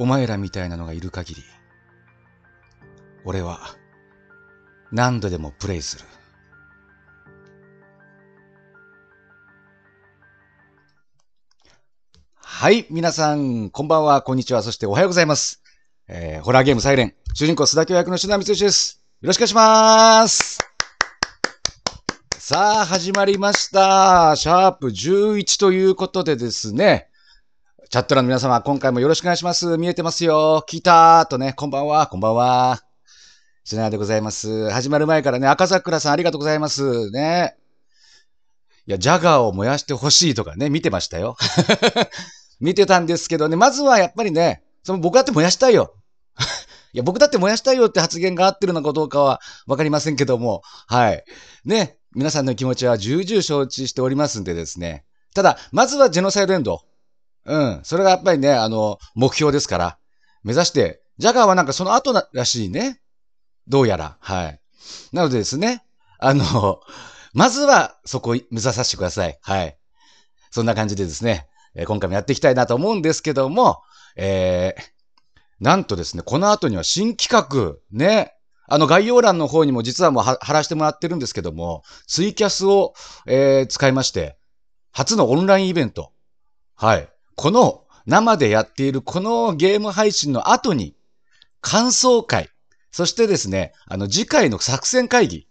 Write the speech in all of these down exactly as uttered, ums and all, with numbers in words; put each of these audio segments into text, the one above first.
お前らみたいなのがいる限り、俺は何度でもプレイする。はい、皆さん、こんばんは、こんにちは、そしておはようございます。えー、ホラーゲームサイレン、主人公須田京役の篠田光義です。よろしくお願いします。さあ、始まりました。シャープじゅういちということでですね、チャット欄の皆様、今回もよろしくお願いします。見えてますよ。来たーとね、こんばんは、こんばんは。篠田でございます。始まる前からね、赤桜さんありがとうございます。ね。いや、ジャガーを燃やしてほしいとかね、見てましたよ。見てたんですけどね、まずはやっぱりね、その僕だって燃やしたいよ。いや、僕だって燃やしたいよって発言が合ってるのかどうかはわかりませんけども、はい。ね、皆さんの気持ちは重々承知しておりますんでですね。ただ、まずはジェノサイドエンド。うん。それがやっぱりね、あの、目標ですから、目指して、ジャガーはなんかその後らしいね。どうやら。はい。なのでですね、あの、まずはそこを目指させてください。はい。そんな感じでですね。今回もやっていきたいなと思うんですけども、えー、なんとですね、この後には新企画、ね、あの概要欄の方にも実はもう貼らせてもらってるんですけども、ツイキャスを、えー、使いまして、初のオンラインイベント。はい。この生でやっているこのゲーム配信の後に、感想会、そしてですね、あの次回の作戦会議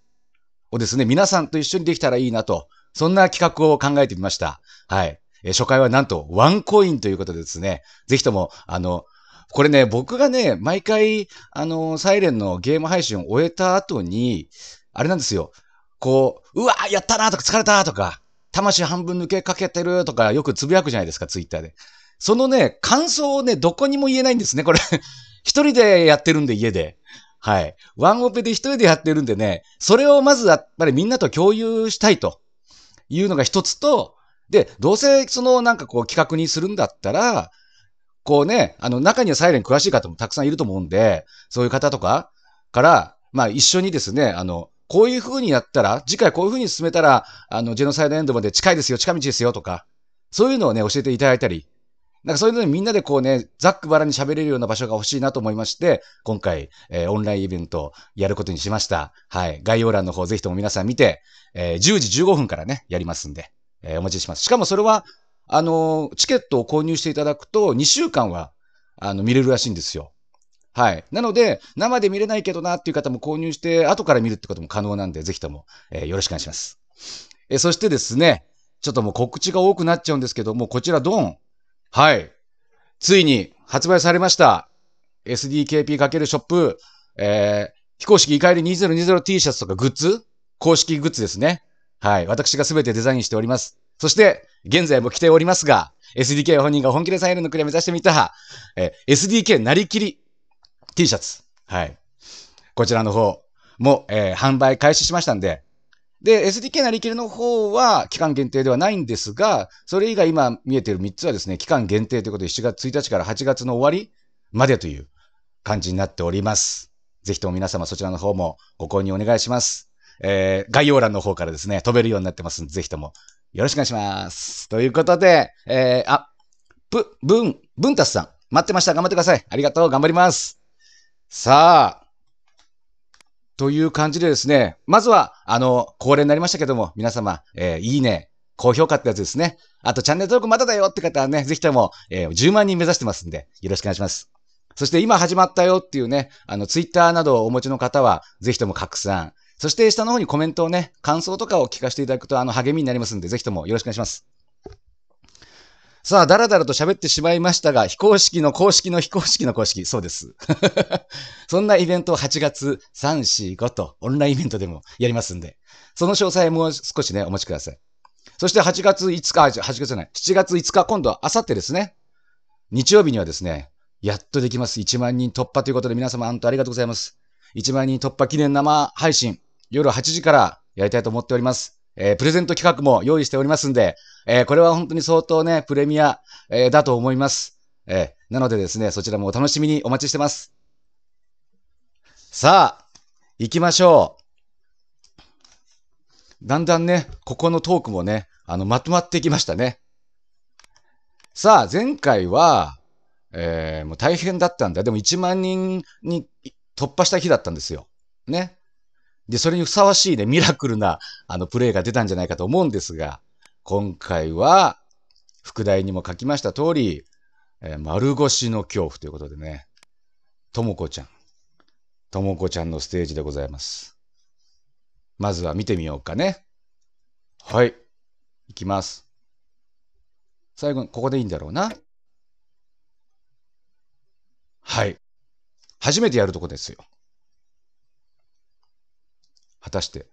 をですね、皆さんと一緒にできたらいいなと、そんな企画を考えてみました。はい。初回はなんとワンコインということでですね、ぜひとも、あの、これね、僕がね、毎回、あの、サイレンのゲーム配信を終えた後に、あれなんですよ、こう、うわーやったなーとか疲れたーとか、魂半分抜けかけてるとか、よくつぶやくじゃないですか、ツイッターで。そのね、感想をね、どこにも言えないんですね、これ。一人でやってるんで、家で。はい。ワンオペで一人でやってるんでね、それをまずやっぱりみんなと共有したいというのが一つと、で、どうせ、その、なんかこう、企画にするんだったら、こうね、あの、中にはサイレン詳しい方もたくさんいると思うんで、そういう方とかから、まあ、一緒にですね、あの、こういう風にやったら、次回こういう風に進めたら、あの、ジェノサイドエンドまで近いですよ、近道ですよ、とか、そういうのをね、教えていただいたり、なんかそういうのにみんなでこうね、ざっくばらに喋れるような場所が欲しいなと思いまして、今回、えー、オンラインイベントをやることにしました。はい。概要欄の方、ぜひとも皆さん見て、えー、じゅうじじゅうごふんからね、やりますんで。えー、お待ちします。しかもそれは、あのー、チケットを購入していただくと、にしゅうかんは、あの、見れるらしいんですよ。はい。なので、生で見れないけどなっていう方も購入して、後から見るってことも可能なんで、ぜひとも、えー、よろしくお願いします。えー、そしてですね、ちょっともう告知が多くなっちゃうんですけども、こちらドン。はい。ついに発売されました。エスディーケーピー× ショップ、えー、非公式怒り にせんにじゅうティー シャツとかグッズ公式グッズですね。はい。私がすべてデザインしております。そして、現在も着ておりますが、エスディーケー 本人が本気でサイレンのクリア目指してみた、えー、エスディーケー なりきり T シャツ。はい。こちらの方も、えー、販売開始しましたんで。で、エスディーケー なりきりの方は期間限定ではないんですが、それ以外今見えているみっつはですね、期間限定ということでしちがつついたちからはちがつの終わりまでという感じになっております。ぜひとも皆様そちらの方もご購入お願いします。えー、概要欄の方からですね、飛べるようになってますんで、ぜひともよろしくお願いします。ということで、えー、あ、ぶ、ぶん、ぶんたすさん、待ってました。頑張ってください。ありがとう。頑張ります。さあ、という感じでですね、まずは、あの、恒例になりましたけども、皆様、えー、いいね、高評価ってやつですね。あと、チャンネル登録まだだよって方はね、ぜひとも、えー、じゅうまんにん目指してますんで、よろしくお願いします。そして、今始まったよっていうね、あの、ツイッターなどをお持ちの方は、ぜひとも拡散。そして下の方にコメントをね、感想とかを聞かせていただくと、あの、励みになりますんで、ぜひともよろしくお願いします。さあ、だらだらと喋ってしまいましたが、非公式の公式の非公式の公式、そうです。そんなイベントをはちがつさん、し、ごとオンラインイベントでもやりますんで、その詳細もう少しね、お待ちください。そしてはちがついつか、あ、はちがつじゃない、しちがついつか、今度はあさってですね、日曜日にはですね、やっとできます。いちまんにん突破ということで、皆様、本当ありがとうございます。いちまんにん突破記念生配信。夜はちじからやりたいと思っております。えー、プレゼント企画も用意しておりますんで、えー、これは本当に相当ね、プレミア、えー、だと思います。えー、なのでですね、そちらもお楽しみにお待ちしてます。さあ、行きましょう。だんだんね、ここのトークもね、あの、まとまってきましたね。さあ、前回は、えー、もう大変だったんだ。でもいちまんにんに突破した日だったんですよ。ね。で、それにふさわしいね、ミラクルな、あの、プレイが出たんじゃないかと思うんですが、今回は、副題にも書きました通り、えー、丸腰の恐怖ということでね、ともこちゃん、ともこちゃんのステージでございます。まずは見てみようかね。はい。いきます。最後に、ここでいいんだろうな。はい。初めてやるとこですよ。果たして、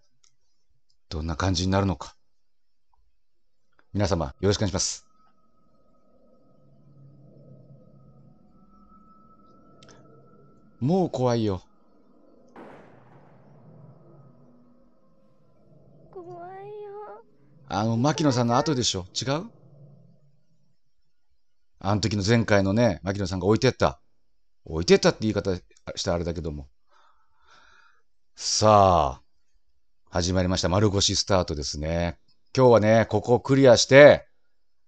どんな感じになるのか。皆様、よろしくお願いします。もう怖いよ。怖いよ。あの、牧野さんの後でしょ。違う？あの時の前回のね、牧野さんが置いてった。置いてったって言い方したあれだけども。さあ。始まりました。丸腰スタートですね。今日はね、ここをクリアして、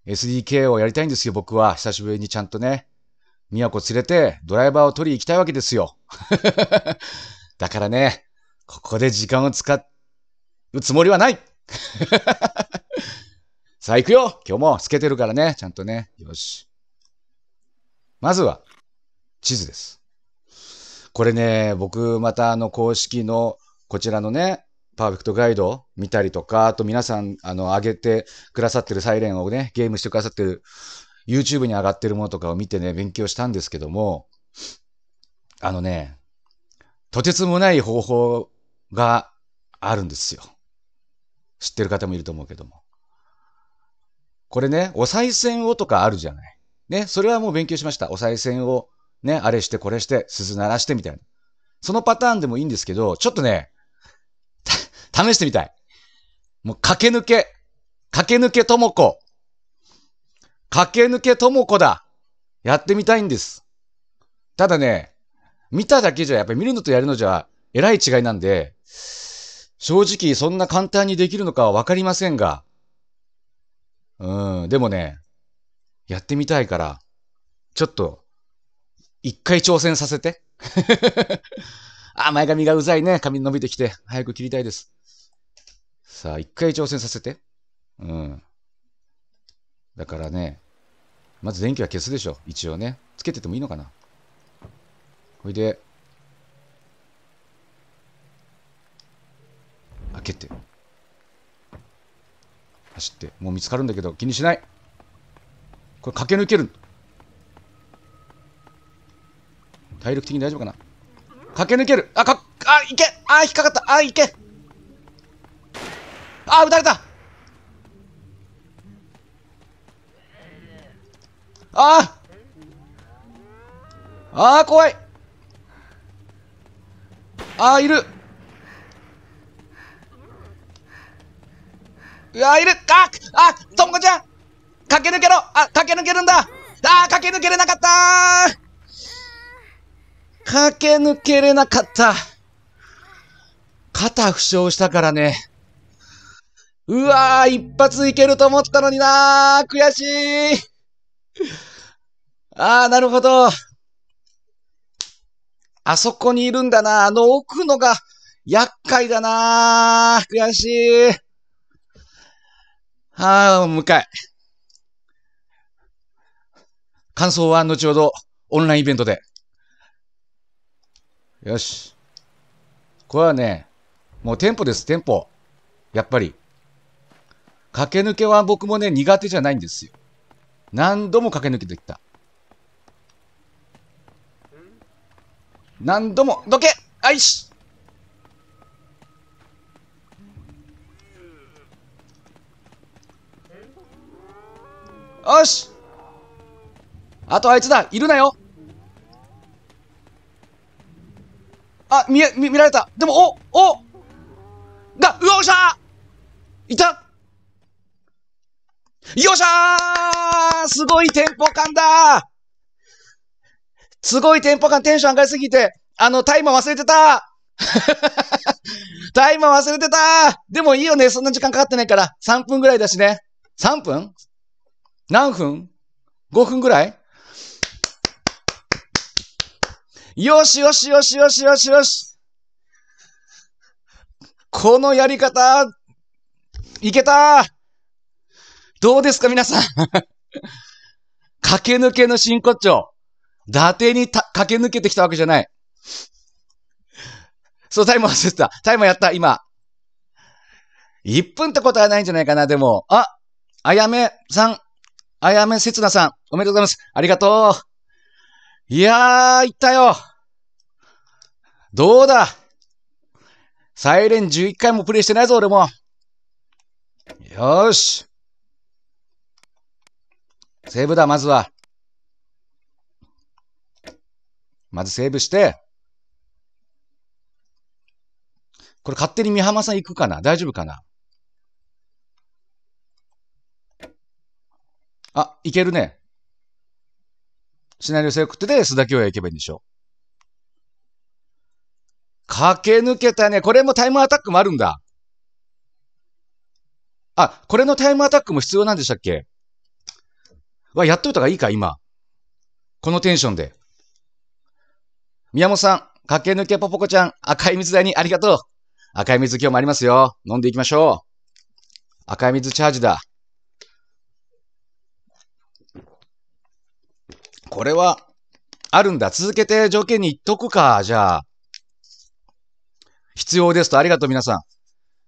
エスディーケー をやりたいんですよ、僕は。久しぶりにちゃんとね、宮子連れてドライバーを取りに行きたいわけですよ。だからね、ここで時間を使うつもりはない。さあ、行くよ。今日もつけてるからね、ちゃんとね。よし。まずは、地図です。これね、僕、またあの、公式の、こちらのね、パーフェクトガイドを見たりとか、あと皆さん、あの、上げてくださってるサイレンをね、ゲームしてくださってる、YouTube に上がってるものとかを見てね、勉強したんですけども、あのね、とてつもない方法があるんですよ。知ってる方もいると思うけども。これね、お賽銭をとかあるじゃない。ね、それはもう勉強しました。お賽銭をね、あれしてこれして、鈴鳴らしてみたいな。そのパターンでもいいんですけど、ちょっとね、試してみたい。もう駆け抜け。駆け抜けともこ。駆け抜けともこだ。やってみたいんです。ただね、見ただけじゃ、やっぱり見るのとやるのじゃ、えらい違いなんで、正直そんな簡単にできるのかはわかりませんが、うん、でもね、やってみたいから、ちょっと、一回挑戦させて。あ、前髪がうざいね。髪伸びてきて。早く切りたいです。さあ、一回挑戦させて。うん。だからね、まず電気は消すでしょ。一応ね。つけててもいいのかな。ほいで、開けて。走って。もう見つかるんだけど、気にしない。これ駆け抜ける。体力的に大丈夫かな。駆け抜ける。あ、か、あ、いけ。あ、引っかかった。あ、いけ。あ、撃たれた。ああ、怖い。あ、いる。うわ、いる。あ、あ、ともこちゃん。駆け抜けろ。あ、駆け抜けるんだ。あ、駆け抜けれなかった。駆け抜けれなかった。肩負傷したからね。うわぁ、一発いけると思ったのになぁ、悔しい。ああ、なるほど。あそこにいるんだなぁ、あの奥のが厄介だなぁ、悔しい。ああ、もう一回。感想は後ほどオンラインイベントで。よし。これはね、もうテンポです、テンポ。やっぱり。駆け抜けは僕もね、苦手じゃないんですよ。何度も駆け抜けてきた。何度も、どけ！あいし！よし！あとあいつだ！いるなよ！あ、見え、見、見られた。でも、お、おが、うおっしゃーいたよっしゃーすごいテンポ感だーすごいテンポ感、テンション上がりすぎて、あの、タイマー忘れてたタイマー忘れてたーでもいいよね、そんな時間かかってないから。さんぷんぐらいだしね。さんぷん？何分？ごふんぐらいよしよしよしよしよしよし。このやり方、いけたー。どうですか皆さん。駆け抜けの真骨頂。伊達にた駆け抜けてきたわけじゃない。そう、タイム忘れてた。タイムやった、今。いっぷんってことはないんじゃないかな、でも。あ、あやめさん、あやめせつなさん、おめでとうございます。ありがとう。いやー、いったよ。どうだ。サイレンじゅういっかいもプレイしてないぞ、俺も。よーし。セーブだ、まずは。まずセーブして。これ勝手に三浜さん行くかな？大丈夫かな？あ、いけるね。シナリオセレクトで須田京也行けばいいんでしょ。駆け抜けたね。これもタイムアタックもあるんだ。あ、これのタイムアタックも必要なんでしたっけ？わ、やっといた方がいいか、今。このテンションで。宮本さん、駆け抜けポポコちゃん、赤い水台にありがとう。赤い水今日もありますよ。飲んでいきましょう。赤い水チャージだ。これは、あるんだ。続けて条件に言っとくか。じゃあ。必要ですと。ありがとう皆さん。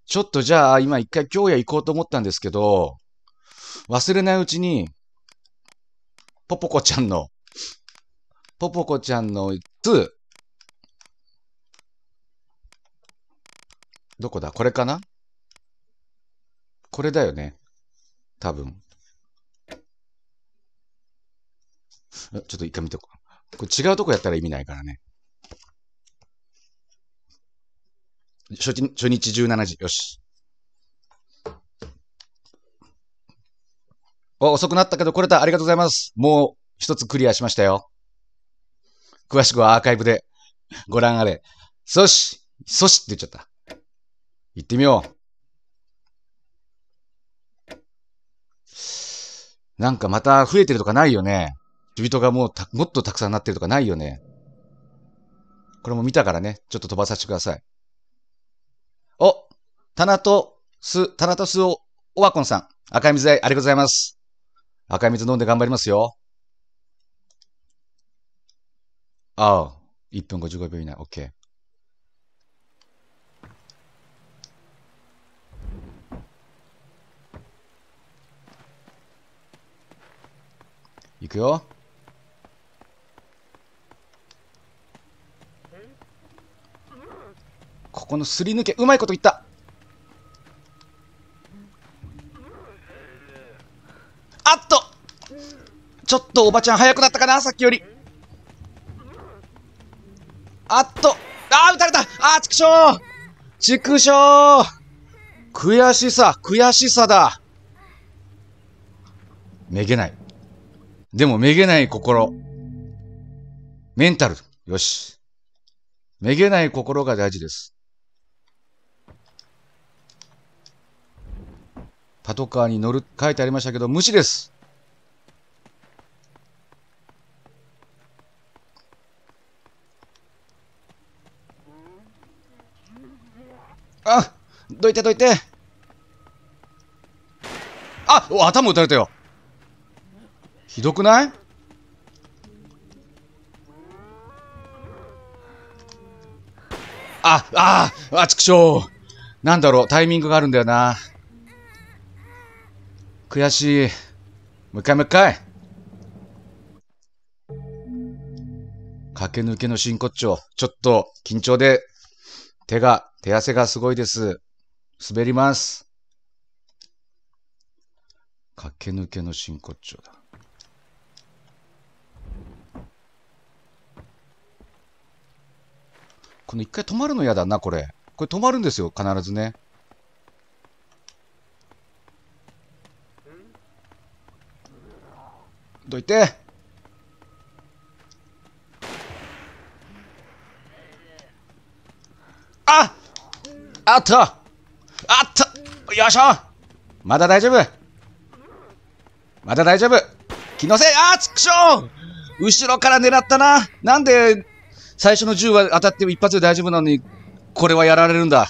ちょっとじゃあ、今一回今日や行こうと思ったんですけど、忘れないうちに、ポポコちゃんの、ポポコちゃんのに、どこだ？これかな？これだよね。多分。ちょっと一回見ておこう。これ違うとこやったら意味ないからね。初日、初日じゅうしちじ。よし。お、遅くなったけど来れた。ありがとうございます。もう一つクリアしましたよ。詳しくはアーカイブでご覧あれ。そし、そしって言っちゃった。行ってみよう。なんかまた増えてるとかないよね。人がもうたもっとたくさんなってるとかないよね。これも見たからね。ちょっと飛ばさせてください。お、タナトス、タナトスオワコンさん。赤い水台ありがとうございます。赤い水飲んで頑張りますよ。ああ、いっぷんごじゅうごびょう以内。OK。いくよ。ここのすり抜けうまいこと言った。あっとちょっとおばちゃん早くなったかな、さっきより。あっとあー撃たれた。あーちくしょうちくしょう。悔しさ悔しさだ。めげない。でも、めげない心。メンタル。よし。めげない心が大事です。パトカーに乗る、書いてありましたけど、無視です。あ、どいてどいて。あ、お、頭打たれたよ。ひどくない？あ、ああ、ちくしょう。なんだろう、タイミングがあるんだよな。悔しい。もう一回もう一回。駆け抜けの真骨頂。ちょっと緊張で、手が、手汗がすごいです。滑ります。駆け抜けの真骨頂だ。この一回止まるの嫌だな、これ。これ止まるんですよ、必ずね。どいて。ああった、あったよいしょ。まだ大丈夫、まだ大丈夫。気のせい。あー、ちくしょう。後ろから狙ったな。なんで最初の銃は当たって一発で大丈夫なのに、これはやられるんだ。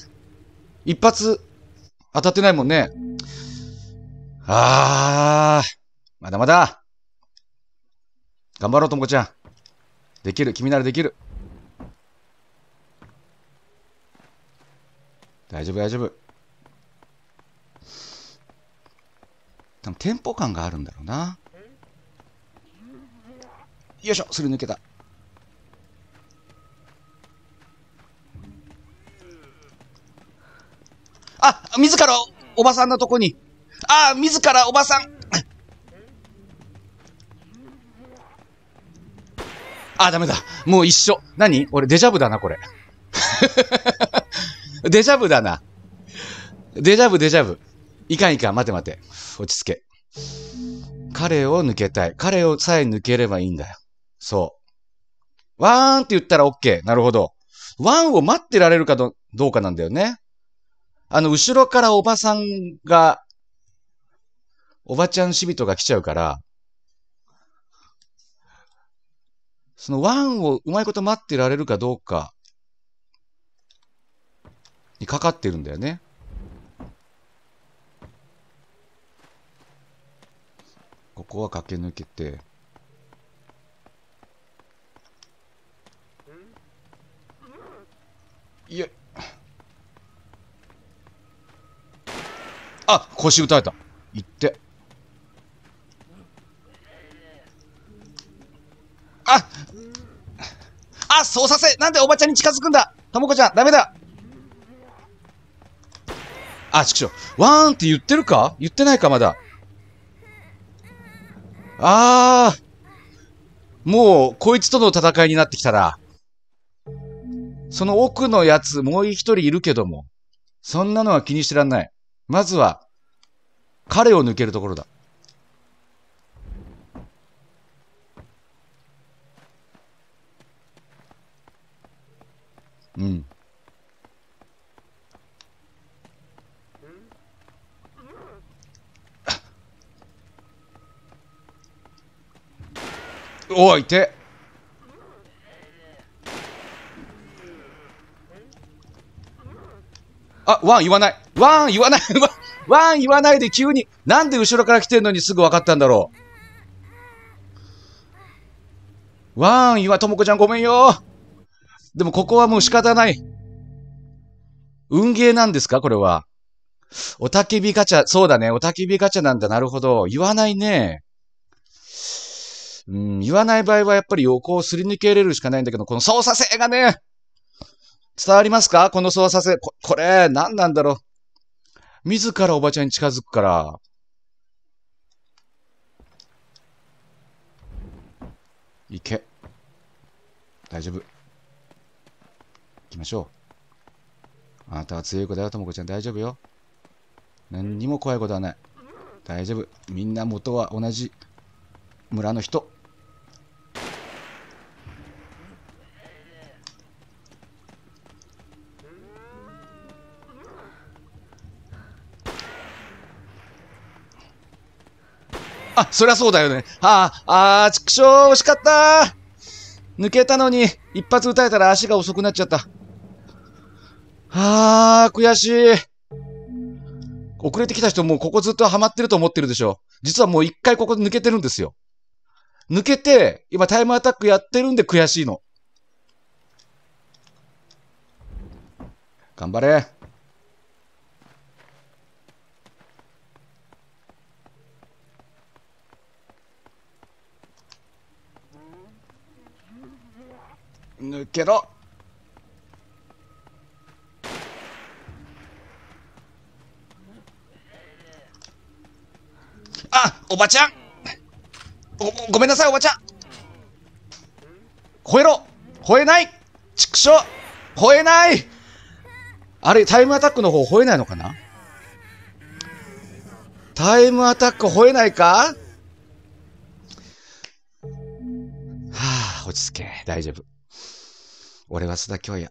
一発、当たってないもんね。あー、まだまだ。頑張ろう、ともこちゃん。できる、君ならできる。大丈夫、大丈夫。多分テンポ感があるんだろうな。よいしょ、すり抜けた。あ、自らおばさんのとこに。あ、自らおばさん。あ、ダメだ。もう一緒。何？俺デジャブだな、これ。デジャブだな。デジャブ、デジャブ。いかんいかん。待て待て。落ち着け。彼を抜けたい。彼をさえ抜ければいいんだよ。そう。ワーンって言ったら OK。なるほど。ワンを待ってられるかどうかなんだよね。あの、後ろからおばさんが、おばちゃん死人が来ちゃうから、そのワンをうまいこと待ってられるかどうか、にかかってるんだよね。ここは駆け抜けて、いや、あ、腰打たれた。いって。あ、あ、そうさせ。なんでおばちゃんに近づくんだ。ともこちゃん、ダメだ。あ、ちくしょう。ワーンって言ってるか？言ってないか、まだ。あー、もう、こいつとの戦いになってきたな。その奥のやつ、もう一人いるけども、そんなのは気にしてらんない。まずは、彼を抜けるところだ。うん。おいて。あ、ワン言わない。ワン言わない。ワン言わないで急に。なんで後ろから来てんのにすぐ分かったんだろう。ワン言わ、ともこちゃんごめんよ。でもここはもう仕方ない。運ゲーなんですかこれは。おたけびガチャ。そうだね。おたけびガチャなんだ。なるほど。言わないね。うん、言わない場合はやっぱり横をすり抜けれるしかないんだけど、この操作性がね、伝わりますか？この操作性。こ、これ、何なんだろう。自らおばちゃんに近づくから。いけ。大丈夫。行きましょう。あなたは強い子だよ、ともこちゃん。大丈夫よ。何にも怖いことはない。大丈夫。みんな元は同じ村の人。あ、そりゃそうだよね。ああ、あー、ちくしょう、惜しかったー。抜けたのに、一発撃たれたら足が遅くなっちゃった。あー、悔しい。遅れてきた人もうここずっとハマってると思ってるでしょ。実はもう一回ここ抜けてるんですよ。抜けて、今タイムアタックやってるんで悔しいの。頑張れ。抜けろ。あ、おばちゃん。ご、ごめんなさい、おばちゃん。吠えろ。吠えない。ちくしょう。吠えない。あれ、タイムアタックの方吠えないのかな？タイムアタック吠えないか？はあ、落ち着け。大丈夫。俺は須田京也。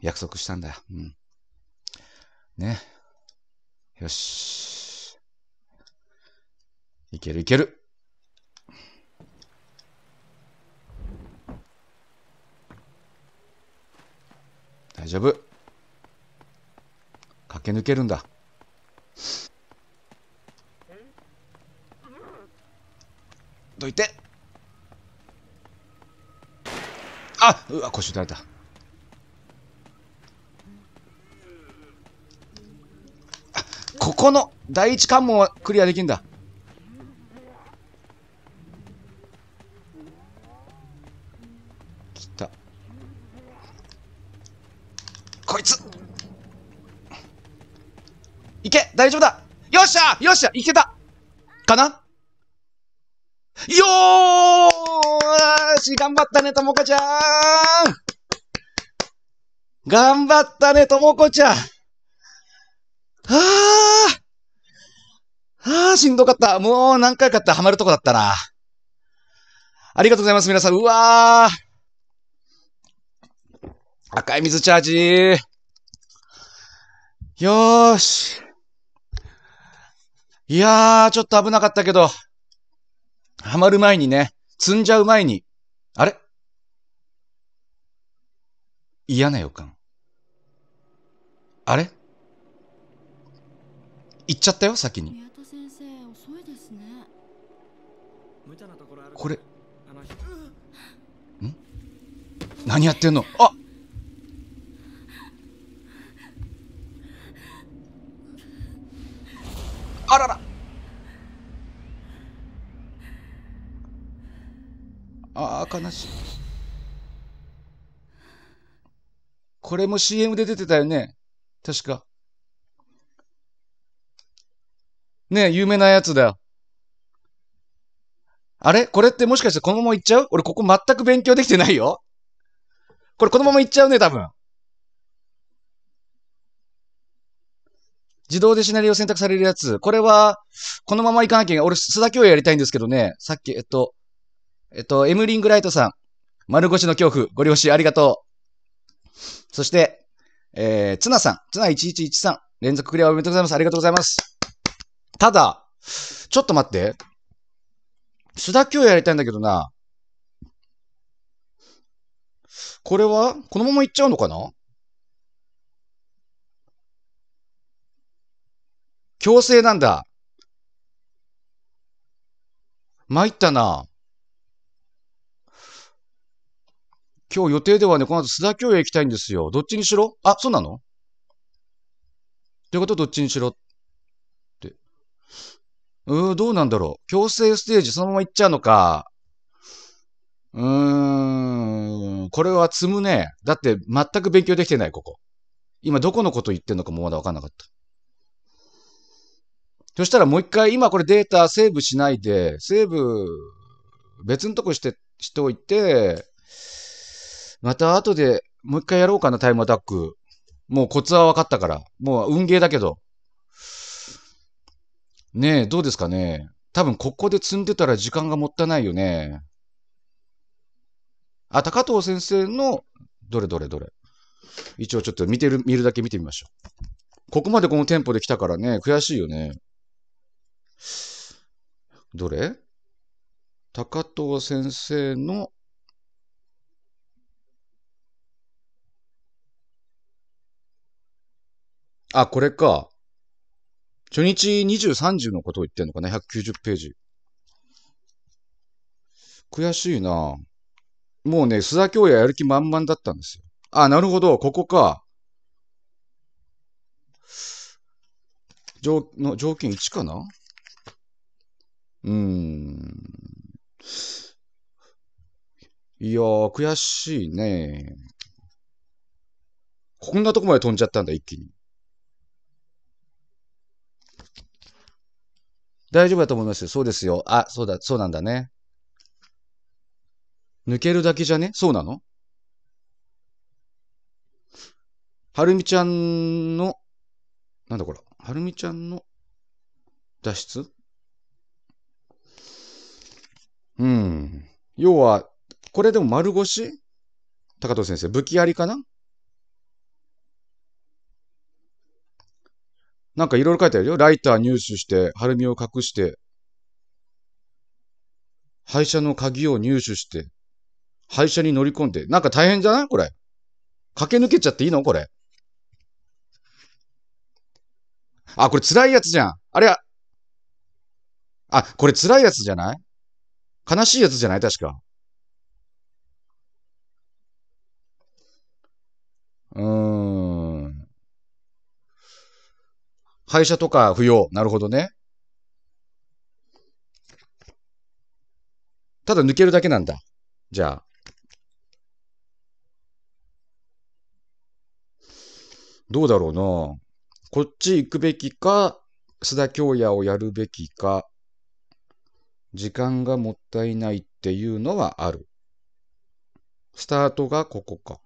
約束したんだ。うん。ね。よし。いけるいける。丈夫。駆け抜けるんだ。どいて。あ、うわ、腰打たれた。ここの第一関門はクリアできんだ。来た。こいつ。いけ、大丈夫だ。よっしゃ、よっしゃ、いけた。かな。よーし、頑張ったね、ともこちゃん。頑張ったね、ともこちゃん。はあ。ああ、しんどかった。もう何回かってハマるとこだったな。ありがとうございます、皆さん。うわー。赤い水チャージー。よーし。いやー、ちょっと危なかったけど。ハマる前にね。積んじゃう前に。あれ？嫌な予感。あれ？行っちゃったよ、先に。これん？何やってんの？あ、あらら、あー悲しい。これも シーエム で出てたよね、確かねえ、有名なやつだよ。あれ？これってもしかしてこのままいっちゃう？俺ここ全く勉強できてないよ。これこのままいっちゃうね、多分。自動でシナリオ選択されるやつ。これは、このままいかなきゃいけない。俺、須田教養やりたいんですけどね。さっき、えっと、えっと、エムリングライトさん。丸腰の恐怖。ご了承ありがとう。そして、えー、ツナさん。ツナいちいちいちさん。連続クリアおめでとうございます。ありがとうございます。ただ、ちょっと待って。須田教やりたいんだけどな。これはこのままいっちゃうのかな？強制なんだ。参ったな。今日予定ではね、この後須田教へ行きたいんですよ。どっちにしろ？あ、そうなの？ということはどっちにしろ？うー、どうなんだろう。強制ステージそのままいっちゃうのか。うーん。これは積むね。だって全く勉強できてない、ここ。今どこのこと言ってんのかもまだわかんなかった。そしたらもう一回、今これデータセーブしないで、セーブ、別のとこして、しておいて、また後でもう一回やろうかな、タイムアタック。もうコツはわかったから。もう運ゲーだけど。ねえ、どうですかね。多分ここで積んでたら時間がもったいないよね。あ、高藤先生の、どれどれどれ。一応ちょっと見てる、見るだけ見てみましょう。ここまでこのテンポで来たからね、悔しいよね。どれ？高藤先生の、あ、これか。初日にじゅう、さんじゅうのことを言ってんのかな ?ひゃくきゅうじゅう ページ。悔しいな。もうね、須田教也やる気満々だったんですよ。あ、なるほど。ここか。条の条件いちかな。うーん。いやー、悔しいね。こんなとこまで飛んじゃったんだ、一気に。大丈夫だと思いますよ。そうですよ。あ、そうだ、そうなんだね。抜けるだけじゃね？そうなの？はるみちゃんの、なんだこれ。はるみちゃんの脱出？うん。要は、これでも丸腰？高藤先生、武器ありかな？なんかいろいろ書いてあるよ。ライター入手して、はるみを隠して、廃車の鍵を入手して、廃車に乗り込んで。なんか大変じゃない？これ。駆け抜けちゃっていいのこれ。あ、これ辛いやつじゃん。あれは、あ、これ辛いやつじゃない？悲しいやつじゃない？確か。うーん。廃車とか不要。なるほどね。ただ抜けるだけなんだ。じゃあ。どうだろうな。こっち行くべきか、須田京也をやるべきか。時間がもったいないっていうのはある。スタートがここか。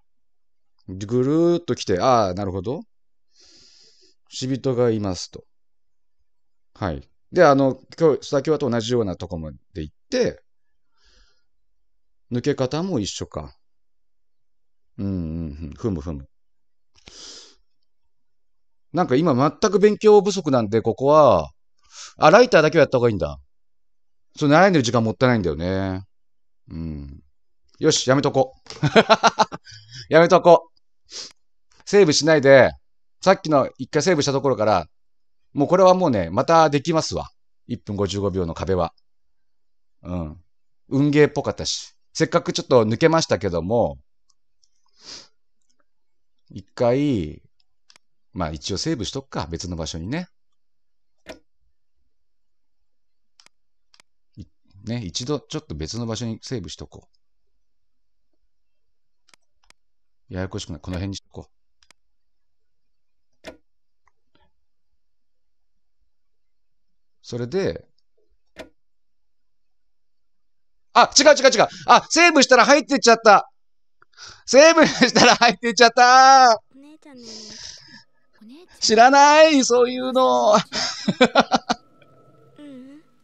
ぐるーっと来て、ああ、なるほど。死人がいますと。はい。で、あの、今日、須田京也と同じようなとこまで行って、抜け方も一緒か。うんうんうん。ふむふむ。なんか今全く勉強不足なんで、ここは、あ、ライターだけはやった方がいいんだ。そう、悩んでる時間もったいないんだよね。うん。よし、やめとこ。やめとこ。セーブしないで、さっきの一回セーブしたところから、もうこれはもうね、またできますわ。いっぷんごじゅうごびょうの壁は。うん。運ゲーっぽかったし。せっかくちょっと抜けましたけども、一回、まあ一応セーブしとくか。別の場所にね。ね、一度ちょっと別の場所にセーブしとこう。ややこしくない。この辺にしとこう。それで、あ、違う違う違う。あ、セーブしたら入ってっちゃった。セーブしたら入ってっちゃった。知らない、そういうの。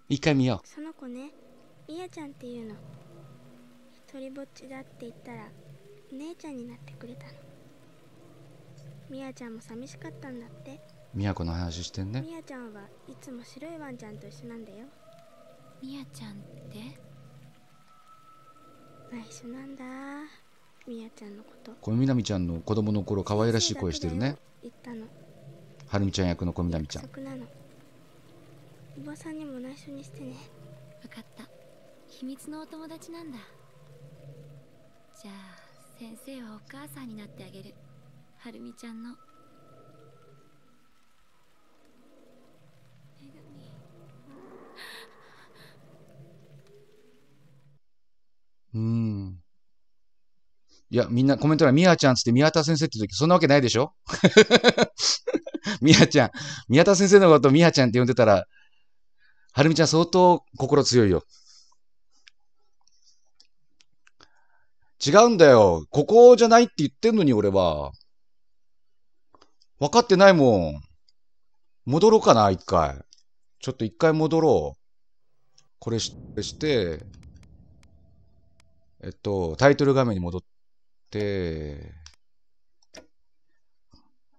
一回見よう。その子ね、みやちゃんっていうの。一人ぼっちだって言ったら、姉ちゃんになってくれたの。みやちゃんも寂しかったんだって。みやこの話してんね。みやちゃんはいつも白いワンちゃんと一緒なんだよ。みやちゃんって？内緒なんだ。みやちゃんのこと。これみなみちゃんの子供の頃可愛らしい声してるね。言ったの。はるみちゃん役の小みなみちゃん。おばさんにも内緒にしてね。分かった。秘密のお友達なんだ。じゃあ先生はお母さんになってあげる。はるみちゃんの。うん。いや、みんなコメント欄、みやちゃんつって宮田先生って言うとき、そんなわけないでしょみやちゃん。宮田先生のことみやちゃんって呼んでたら、はるみちゃん相当心強いよ。違うんだよ。ここじゃないって言ってんのに、俺は。分かってないもん。戻ろうかな、一回。ちょっと一回戻ろう。これして、えっと、タイトル画面に戻って、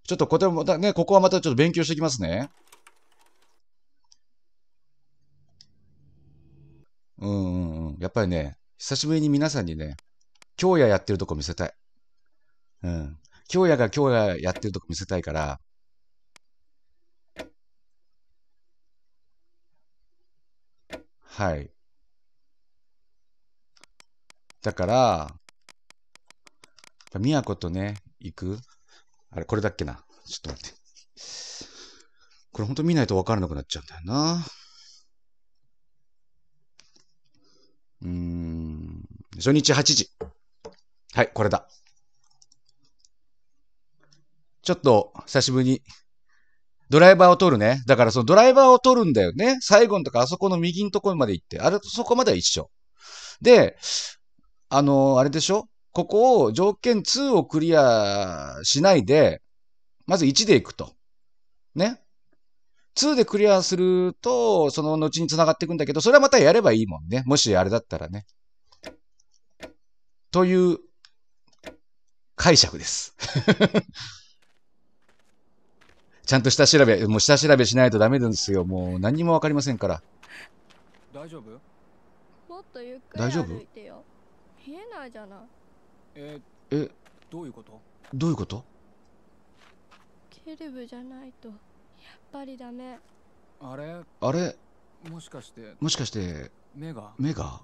ちょっとこれもね、ここはまたちょっと勉強していきますね。うんうんうん。やっぱりね、久しぶりに皆さんにね、京也やってるとこ見せたい。うん。京也が京也やってるとこ見せたいから、はい。だから、宮子とね、行く？あれ、これだっけな。ちょっと待って。これほんと見ないと分からなくなっちゃうんだよな。うーん。初日はちじ。はい、これだ。ちょっと、久しぶりに。ドライバーを取るね。だからそのドライバーを取るんだよね。最後のとか、あそこの右のところまで行って。あれ、そこまでは一緒。で、あの、あれでしょ？ここを条件にをクリアしないで、まずいちでいくと。ね。にでクリアすると、その後に繋がっていくんだけど、それはまたやればいいもんね。もしあれだったらね。という解釈です。ちゃんと下調べ、もう下調べしないとダメですよ。もう何にもわかりませんから。大丈夫？もっとゆっくり歩いてよ。見えないじゃない。え、え、どういうこと？どういうこと？ケルブじゃないとやっぱりダメ。あれあれ、もしかしてもしかして目が目が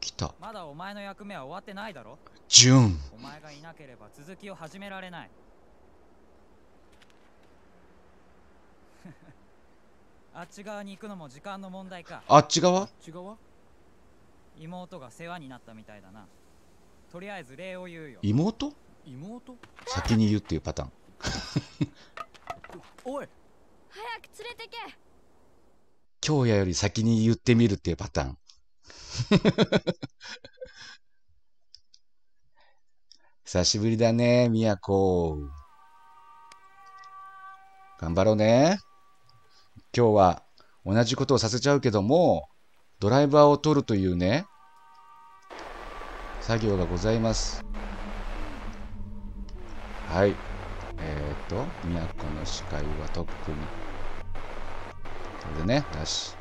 来た。まだお前の役目は終わってないだろ。ジュン、お前がいなければ続きを始められない。あっち側に行くのも時間の問題か。あっち側？あっち側？妹が世話になったみたいだな。とりあえず礼を言うよ。妹？妹？先に言うっていうパターン。おい、早く連れてけ。京也より先に言ってみるっていうパターン。久しぶりだね、みやこ。頑張ろうね。今日は同じことをさせちゃうけども、ドライバーを取るというね、作業がございます。はい。えっと、宮古の視界は特に。これでね、よし。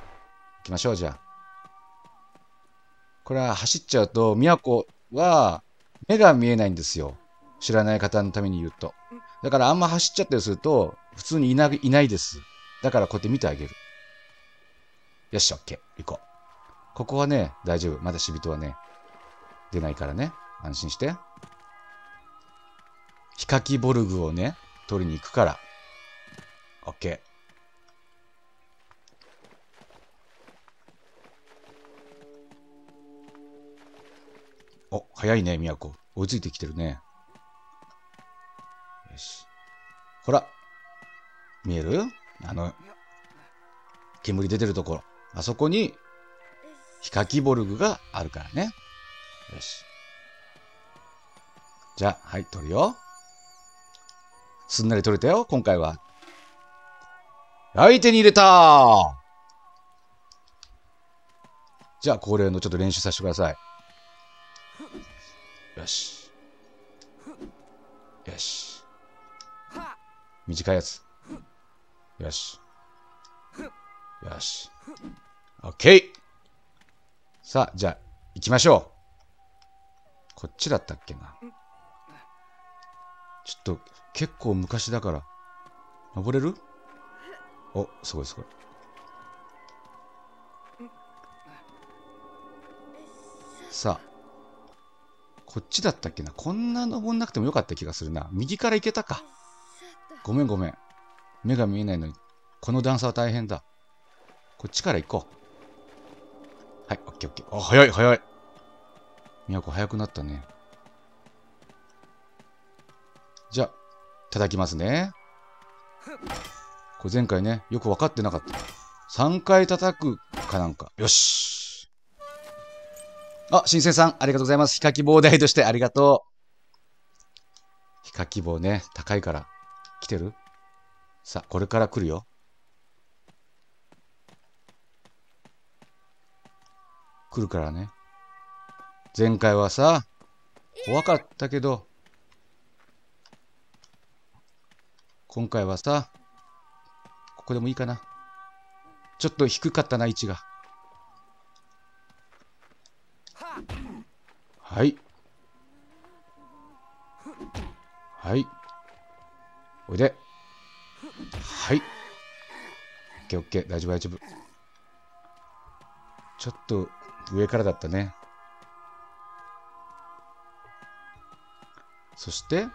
行きましょう、じゃあ。これは走っちゃうと、宮古は目が見えないんですよ。知らない方のために言うと。だからあんま走っちゃったりすると、普通にいな、いないです。だからこうやって見てあげる。よし、オッケー。行こう。ここはね、大丈夫。まだ死人はね、出ないからね。安心して。ヒカキボルグをね、取りに行くから。オッケー。お、早いね、みやこ。追いついてきてるね。よし。ほら。見える？あの、煙出てるところ。あそこに、ヒカキボルグがあるからね。よし。じゃあ、はい、取るよ。すんなり取れたよ、今回は。はい、手に入れたー！じゃあ、恒例のちょっと練習させてください。よし。よし。短いやつ。よし。よし。オッケー。さあ、じゃあ、行きましょう。こっちだったっけな。ちょっと、結構昔だから。登れる？お、すごいすごい。さあ。こっちだったっけな。こんな登んなくてもよかった気がするな。右から行けたか。ごめんごめん。目が見えないのに。この段差は大変だ。こっちから行こう。はい、オッケーオッケー。あ、早い早い。みやこ早くなったね。じゃあ、叩きますね。これ前回ね、よく分かってなかった。さんかい叩くかなんか。よし。あ、新生さん、ありがとうございます。ヒカキ棒代としてありがとう。ヒカキ棒ね、高いから。来てる？さあ、これから来るよ。来るからね。前回はさ、怖かったけど、今回はさ、ここでもいいかな。ちょっと低かったな、位置が。はい。はい。おいで。はい。オッケーオッケー。大丈夫大丈夫。ちょっと上からだったね。そして、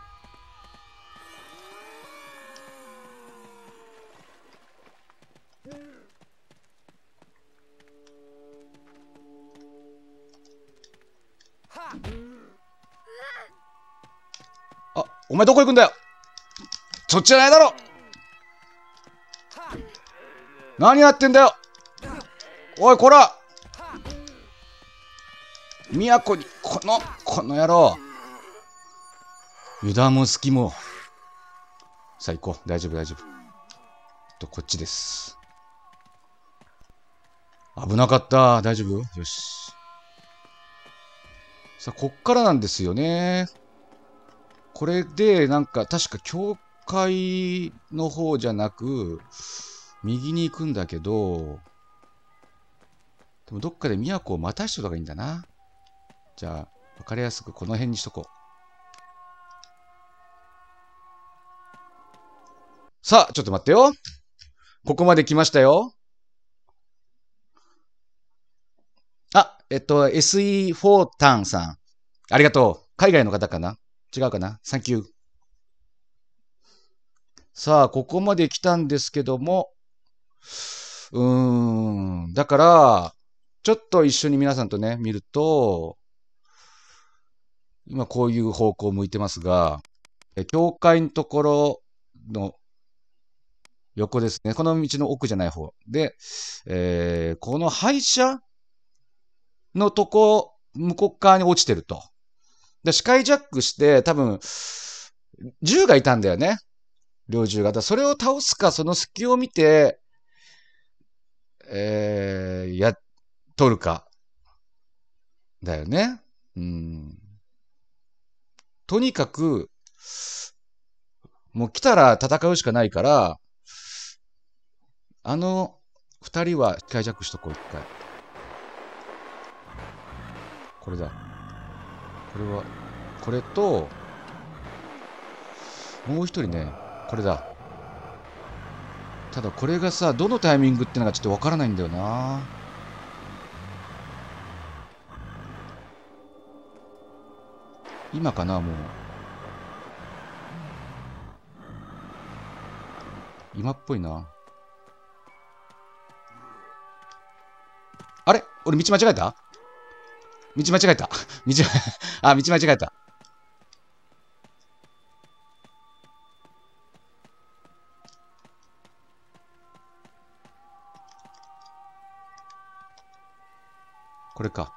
あ、お前どこ行くんだよ。そっちじゃないだろ。何やってんだよ。おい、こら。都に、この、この野郎。油断も隙も。さあ行こう。大丈夫、大丈夫。と、こっちです。危なかった。大丈夫？よし。さあ、こっからなんですよね。これで、なんか、確か教会の方じゃなく、右に行くんだけど、でもどっかで都をまたした方がいいんだな。じゃあ分かりやすくこの辺にしとこう。さあ、ちょっと待ってよ。ここまで来ましたよ。あ、えっと、エスイーフォー タンさん。ありがとう。海外の方かな？違うかな？サンキュー。さあ、ここまで来たんですけども。うーん。だから、ちょっと一緒に皆さんとね、見ると、今こういう方向を向いてますが、教会のところの横ですね。この道の奥じゃない方。で、えー、この廃車のとこ、向こう側に落ちてると。で、視界ジャックして、多分、銃がいたんだよね。猟銃が。それを倒すか、その隙を見て、えー、や、取るか。だよね。うん。とにかく、もう来たら戦うしかないから、あの二人は視界ジャックしとこう、一回。これだ。これは、これと、もう一人ね、これだ。ただこれがさ、どのタイミングってのがちょっとわからないんだよな。今かな、もう。今っぽいな。あれ？俺道間違えた？道間違えた。道、あ、道間違えた。これか。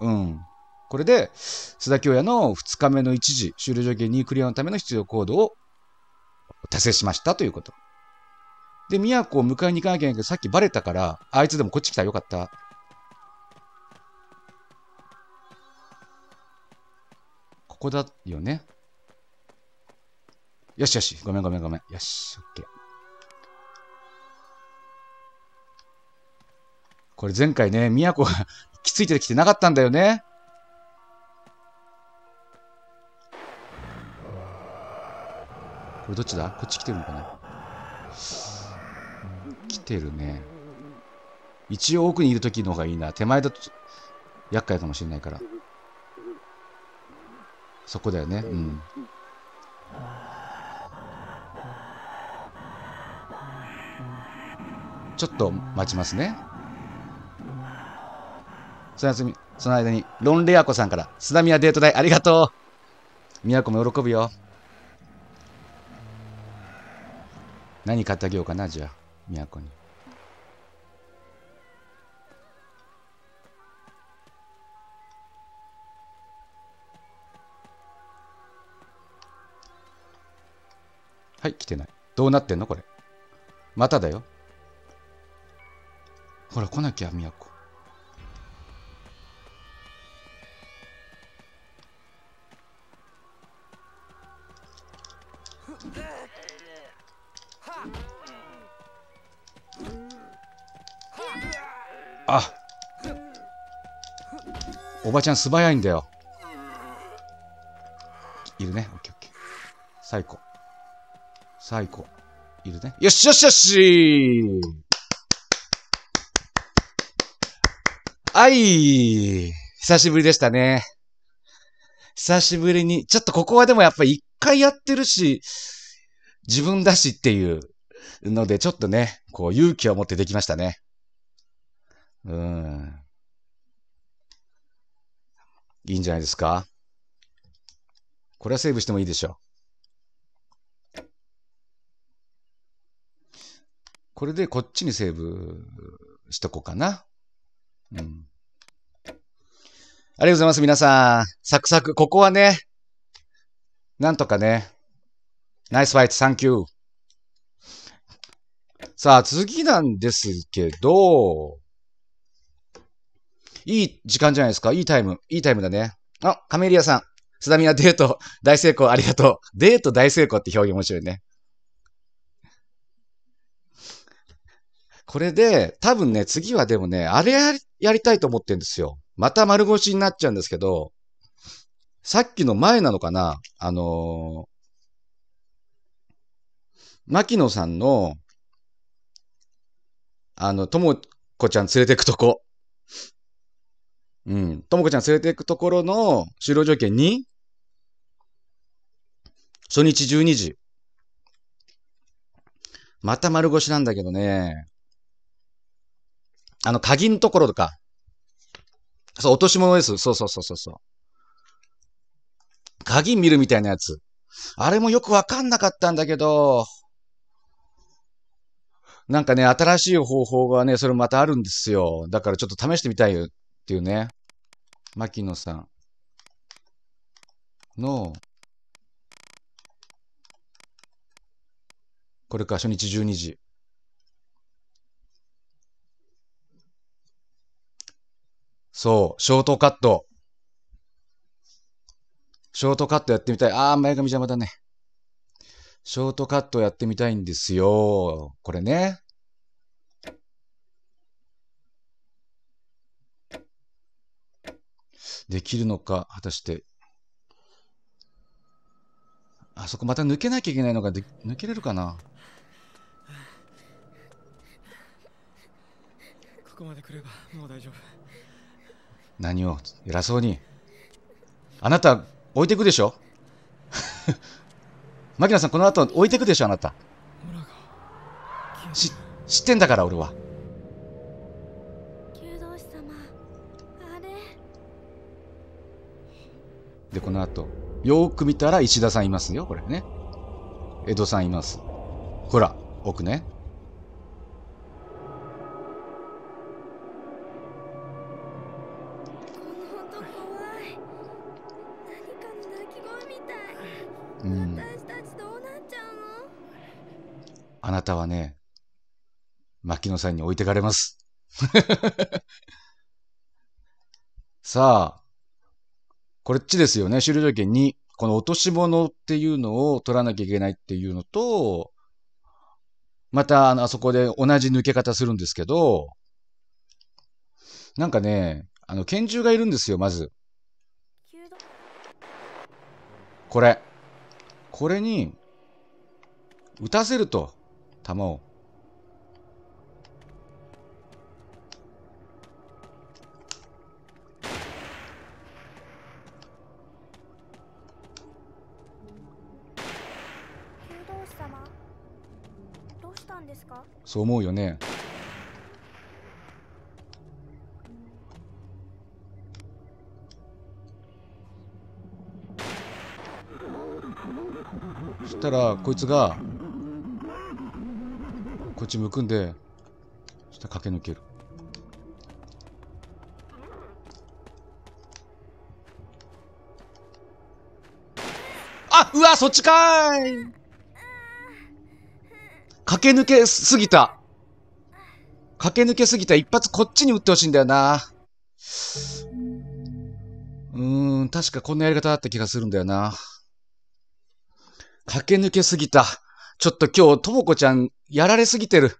うん。これで、須田京也のふつかめのいちじ、終了条件にクリアのための必要行動を達成しましたということ。で、宮古を迎えに行かなきゃいけないけど、さっきバレたから、あいつでもこっち来たらよかった。ここだよね。よしよし、ごめんごめんごめん。よし、オッケー。これ前回ね、宮古がきついてきてなかったんだよね。これどっちだ？こっち来てるのかな？来てるね。一応奥にいる時の方がいいな。手前だと厄介かもしれないから。そこだよね。うん。ちょっと待ちますね。その間にロンレア子さんから「津波はデート代ありがとう」。宮古も喜ぶよ。何買ってあげようかな、じゃあ、都に。はい、来てない。どうなってんのこれ。まただよ。ほら、来なきゃ、都。あ、おばちゃん素早いんだよ。いるね。オッケーオッケー。最高。最高。いるね。よしよしよしー。はい。久しぶりでしたね。久しぶりに。ちょっとここはでもやっぱり一回やってるし、自分だしっていうので、ちょっとね、こう勇気を持ってできましたね。うん。いいんじゃないですか。これはセーブしてもいいでしょう。これでこっちにセーブしとこうかな。うん。ありがとうございます、皆さん。サクサク。ここはね、なんとかね。ナイスファイト、サンキュー。さあ、次なんですけど、いい時間じゃないですか。いいタイム。いいタイムだね。あ、カメリアさん。津波はデート大成功ありがとう。デート大成功って表現面白いね。これで、多分ね、次はでもね、あれやり、やりたいと思ってんですよ。また丸腰になっちゃうんですけど、さっきの前なのかな、あのー、牧野さんの、あの、ともこちゃん連れてくとこ。うん。ともこちゃん連れてくところの終了条件に、初日じゅうにじ。また丸腰なんだけどね。あの、鍵のところとか。そう、落とし物です。そうそうそうそうそう。鍵見るみたいなやつ。あれもよくわかんなかったんだけど、なんかね、新しい方法がね、それまたあるんですよ。だからちょっと試してみたいよっていうね。牧野さんの、これか、初日じゅうにじ。そう、ショートカット。ショートカットやってみたい。ああ、前髪邪魔だね。ショートカットやってみたいんですよ。これね。できるのか、果たして。あそこまた抜けなきゃいけないのが、で抜けれるかな。ここまで来ればもう大丈夫。何を偉そうに。あなた置いてくでしょ牧野さん、この後置いてくでしょ、あなた。し知ってんだから俺は。で、この後よーく見たら石田さんいますよ、これね。江戸さんいます。ほら奥ね。うん、私たちどうなっちゃうの？あなたはね、牧野さんに置いてかれます。さあ、これっちですよね。終了条件に、この落とし物っていうのを取らなきゃいけないっていうのと、また、あの、あそこで同じ抜け方するんですけど、なんかね、あの、拳銃がいるんですよ、まず。これ。これに、打たせると、弾を。どうしたんですか？そう思うよね。そしたらこいつがこっち向くんで、そしたら駆け抜ける。あ、うわ、そっちかーい。駆け抜けすぎた。駆け抜けすぎた。一発こっちに打ってほしいんだよな。うーん、確かこんなやり方だった気がするんだよな。駆け抜けすぎた。ちょっと今日、ともこちゃん、やられすぎてる。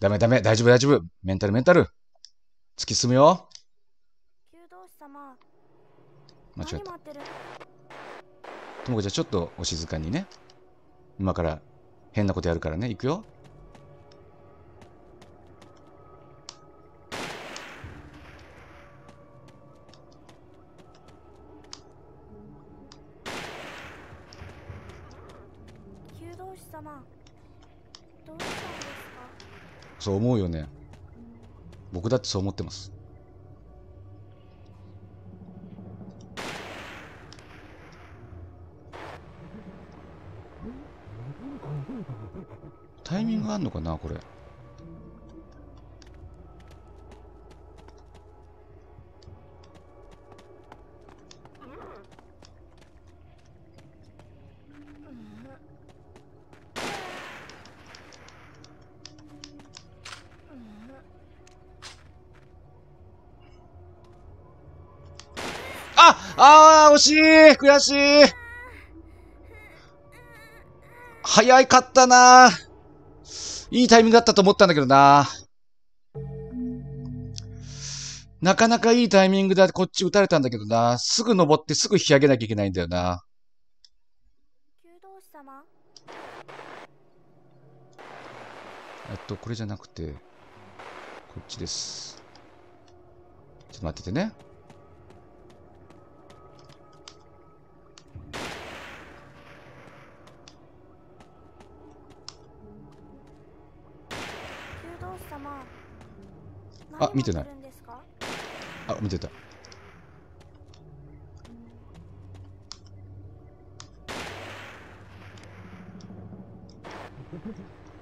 ダメダメ、大丈夫大丈夫。メンタルメンタル。突き進むよ。間違えた。ともこちゃん、ちょっとお静かにね。今から変なことやるからね。行くよ。そう思うよね。僕だってそう思ってます。タイミングあんのかな、これ。ああ、惜しい、悔しい。早かったなー。いいタイミングだったと思ったんだけどな。なかなかいいタイミングでこっち打たれたんだけどな。すぐ登ってすぐ引き上げなきゃいけないんだよな。えっと、これじゃなくて、こっちです。ちょっと待っててね。あ、見てない。あ、見てた。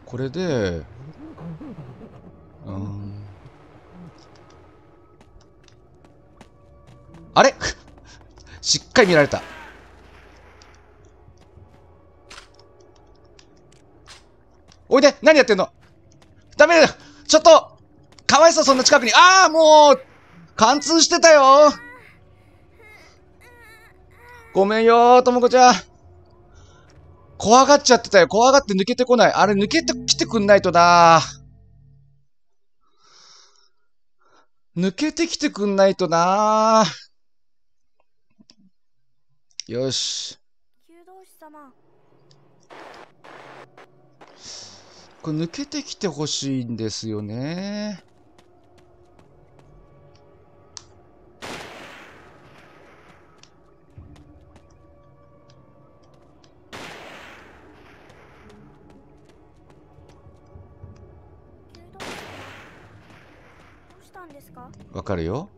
これで、うん、あれしっかり見られた。おいで、何やってんの。ダメだよ、ちょっとかわいそう、そんな近くに。ああ、もう、貫通してたよ。ごめんよ、ともこちゃん。怖がっちゃってたよ。怖がって抜けてこない。あれ、抜けてきてくんないとな。抜けてきてくんないとな。よし。これ抜けてきてほしいんですよね。わかるよ。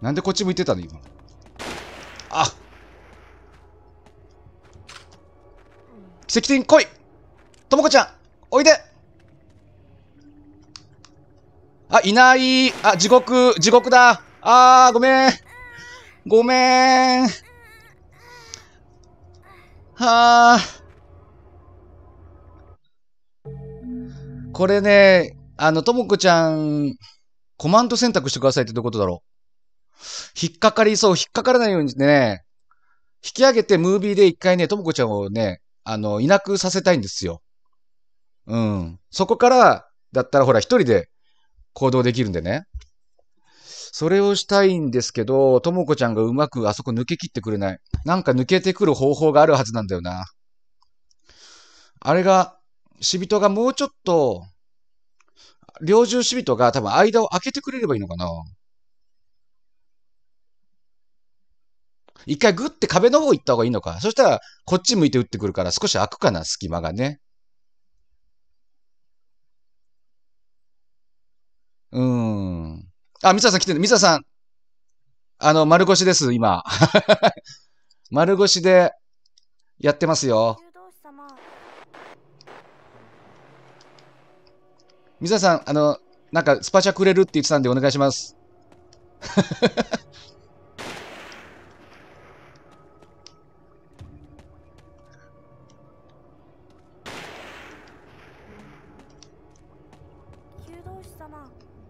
なんでこっち向いてたの今。あっ、奇跡的に来い、ともこちゃん、おいで。あ、いない。あ、地獄、地獄だ。あー、ごめんごめん。はー、これね、あのともこちゃん、コマンド選択してくださいってどういうことだろう。引っかかりそう、引っかからないようにね、引き上げてムービーで一回ね、ともこちゃんをね、あの、いなくさせたいんですよ。うん。そこから、だったらほら、一人で行動できるんでね。それをしたいんですけど、ともこちゃんがうまくあそこ抜け切ってくれない。なんか抜けてくる方法があるはずなんだよな。あれが、死人がもうちょっと、猟銃死人が多分間を空けてくれればいいのかな。一回グッて壁の方行った方がいいのか。そしたら、こっち向いて打ってくるから少し開くかな、隙間がね。うーん。あ、ミサさん来てる。ミサさん。あの、丸腰です、今。丸腰で、やってますよ。ミサさん、あの、なんか、スパチャくれるって言ってたんでお願いします。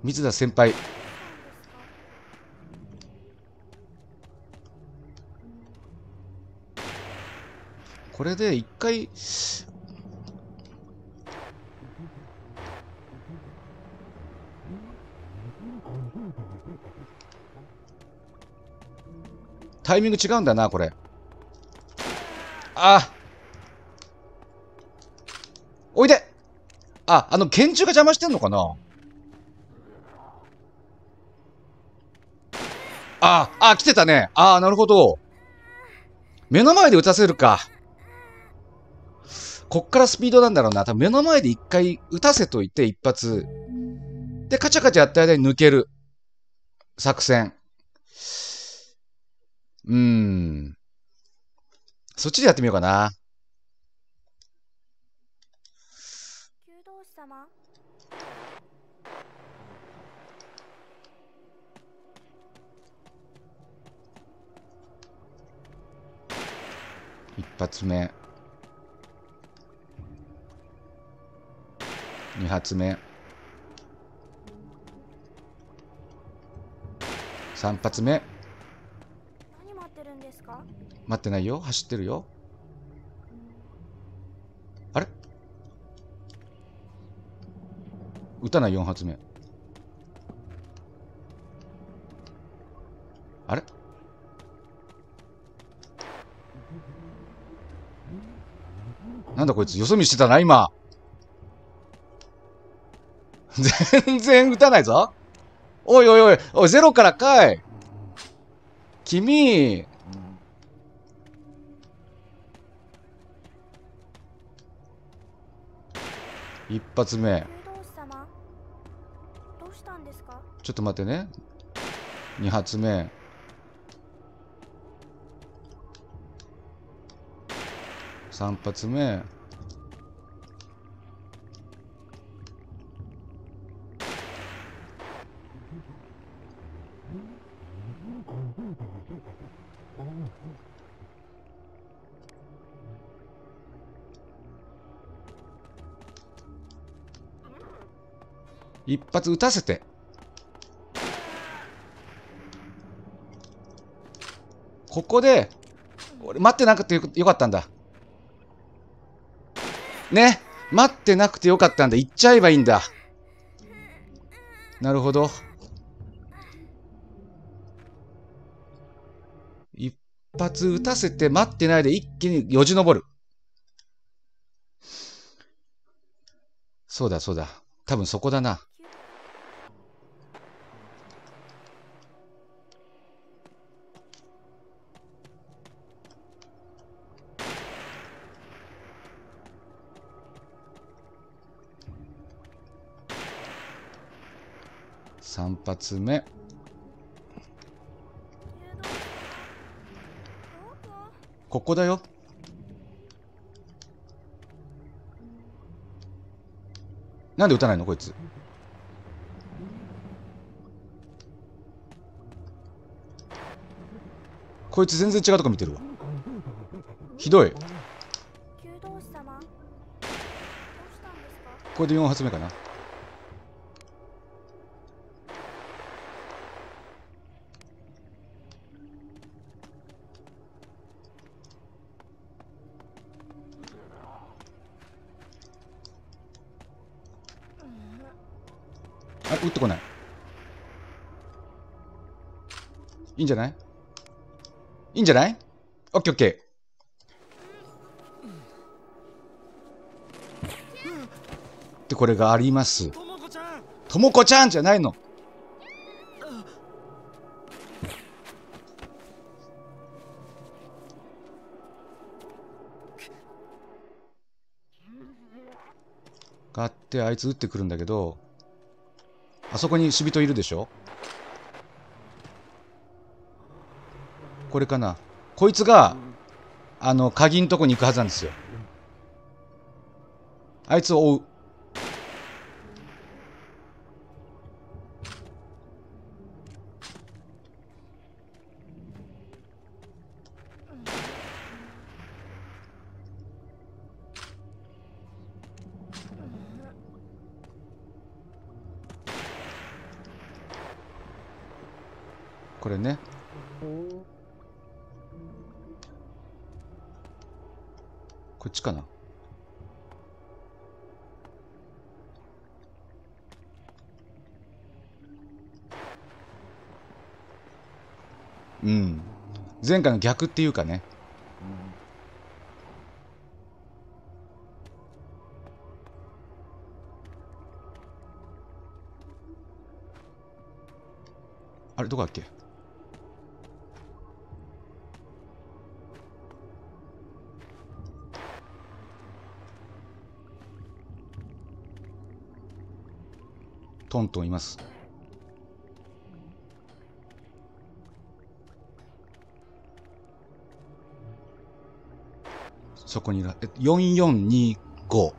水田先輩、これで一回タイミング違うんだな、これ。あ、おいで。あ、あの拳銃が邪魔してんのかな。ああ、来てたね。ああ、なるほど。目の前で打たせるか。こっからスピードなんだろうな。多分目の前で一回打たせといて、一発。で、カチャカチャやった間に抜ける。作戦。うーん。そっちでやってみようかな。一発目。に発目、さん発目。何待ってるんですか？待ってないよ、走ってるよ。あれ、撃たない。よん発目、あれ、なんだこいつ、よそ見してたな今。全然撃たないぞ。おいおいおいおい、ゼロからかい君。一発目、ちょっと待ってね。二発目、三発目、一発撃たせて。ここで俺待ってなくてよかったんだね。待ってなくてよかったんだ。行っちゃえばいいんだ。なるほど。一発撃たせて待ってないで一気によじ登る。そうだそうだ、多分そこだな。三発目、ここだよ。なんで撃たないのこいつ。こいつ全然違うとこ見てるわ。ひどい。これでよん発目かな。打ってこない。いいんじゃない、いいんじゃない。オッケーオッケー。ってこれがあります。ともこちゃん、ともこちゃんじゃないの。買ってあいつ打ってくるんだけど、あそこに死人いるでしょ。これかな。こいつがあの鍵のとこに行くはずなんですよ。あいつを追う。これね。こっちかな。うん。前回の逆っていうかね。あれどこだっけ。トントンいます。そこにいる。よんよんにご、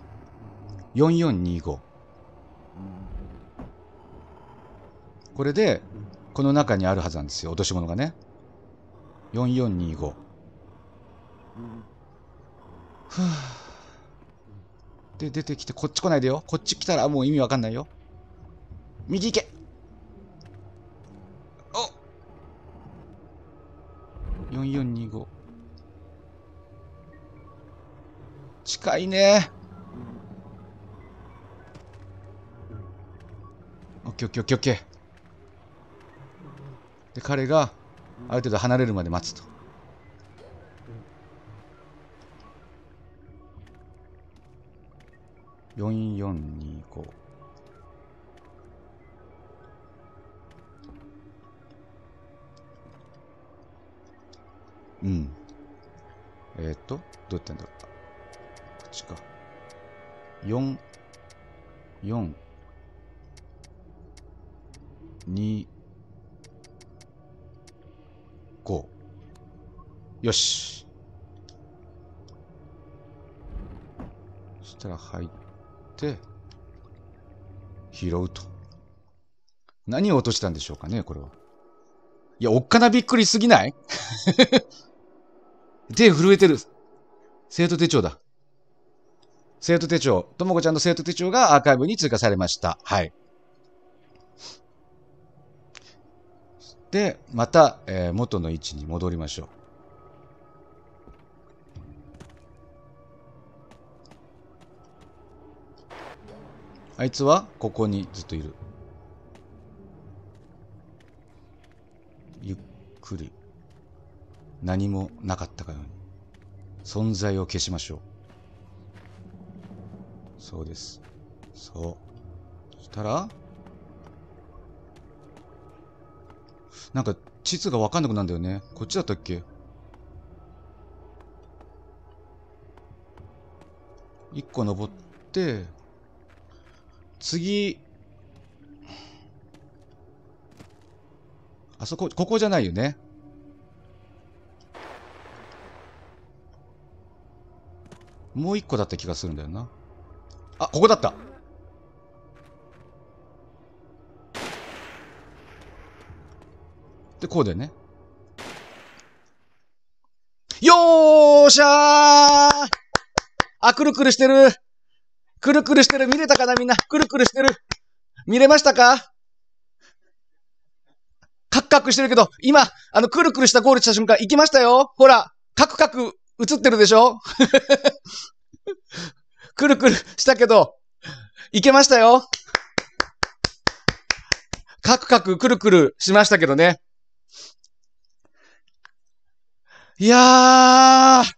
よんよんにご。これでこの中にあるはずなんですよ、落とし物がね。よんよんにご、ふう。で、出てきて、こっち来ないでよ。こっち来たらもう意味わかんないよ。右行け。お !よんよんにご。近いね。オッケーオッケーオッケーオッケー。で、彼が、ある程度離れるまで待つと。よんよんにご。うん。えー、っと、どうやってんだろう。こっちか。よんよんにご。よし。そしたら入って、で拾うと。何を落としたんでしょうかね、これは。いや、おっかなびっくりすぎない？手震えてる。生徒手帳だ。生徒手帳。ともこちゃんの生徒手帳がアーカイブに追加されました。はい。で、また、えー、元の位置に戻りましょう。あいつはここにずっといる。ゆっくり、何もなかったかように存在を消しましょう。そうです。そう。そしたらなんか地図が分かんなくなるんだよね。こっちだったっけ。いっこ登って、次、あそこ、ここじゃないよね。もう一個だった気がするんだよな。あ、ここだった。で、こうだよね。よーしゃー。あ、くるくるしてる。くるくるしてる。見れたかな、みんな。くるくるしてる。見れましたか？カクカクしてるけど、今、あの、くるくるしたゴールした瞬間、行きましたよ。ほら、カクカク映ってるでしょ？くるくるしたけど、行けましたよ。カクカクくるくるしましたけどね。いやー、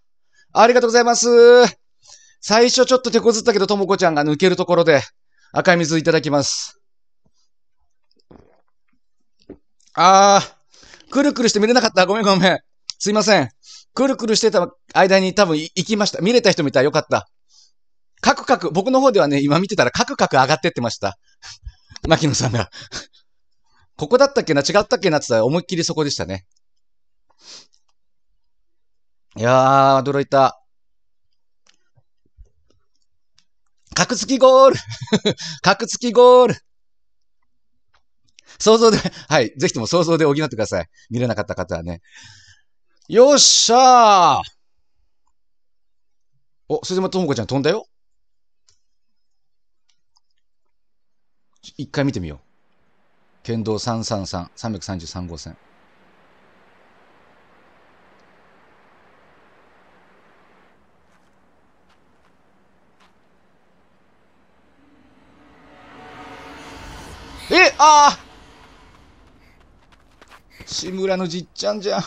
ありがとうございます。最初ちょっと手こずったけど、ともこちゃんが抜けるところで赤い水いただきます。あー、くるくるして見れなかった。ごめんごめん。すいません。くるくるしてた間に多分行きました。見れた人見たらよかった。カクカク、僕の方ではね、今見てたらカクカク上がってってました。牧野さんが。ここだったっけな、違ったっけなって言ったら思いっきりそこでしたね。いやー、驚いた。角付きゴール角付きゴール。想像で、はい、ぜひとも想像で補ってください。見れなかった方はね。よっしゃー。お、それでもともこちゃん飛んだよ。一回見てみよう。県道さんさんさん、さんさんさん号線。え、ああ、志村のじっちゃんじゃん。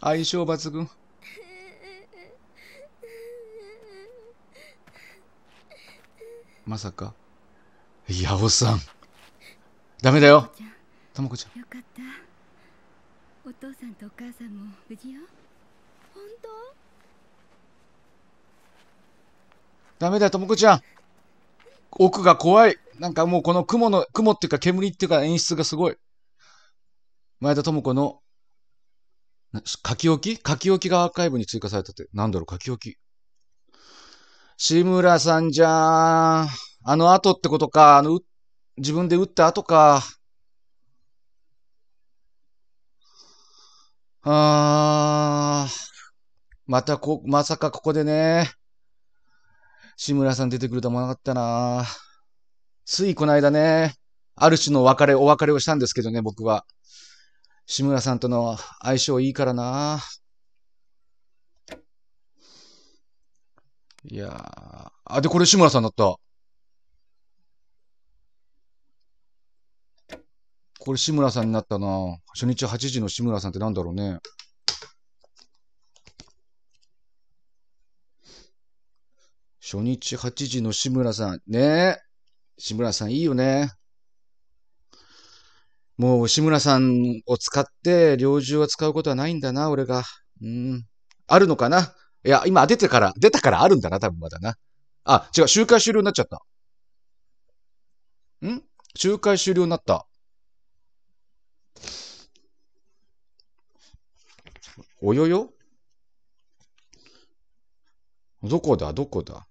相性抜群。まさか八尾さん。ダメだよ、ともこちゃん。よかった。お父さんとお母さんも無事よ。本当？ダメだよ、ともこちゃん。奥が怖い。なんかもうこの雲の、雲っていうか煙っていうか演出がすごい。前田智子の、書き置き書き置きがアーカイブに追加されたって。なんだろう、書き置き。志村さんじゃーん。あの後ってことか。あの、自分で打った後か。あー。またこ、まさかここでね。志村さん出てくると思わなかったな。ついこの間ね、ある種の別れ、お別れをしたんですけどね、僕は。志村さんとの相性いいからな。いやー。あ、で、これ志村さんだった。これ志村さんになったな。初日はちじの志村さんってなんだろうね。初日はちじの志村さん。ねえ。志村さんいいよね。もう志村さんを使って、猟銃を使うことはないんだな、俺が。うん。あるのかな？いや、今出てから、出たからあるんだな、多分まだな。あ、違う、集会終了になっちゃった。ん？集会終了になった。およよ？どこだ、どこだ。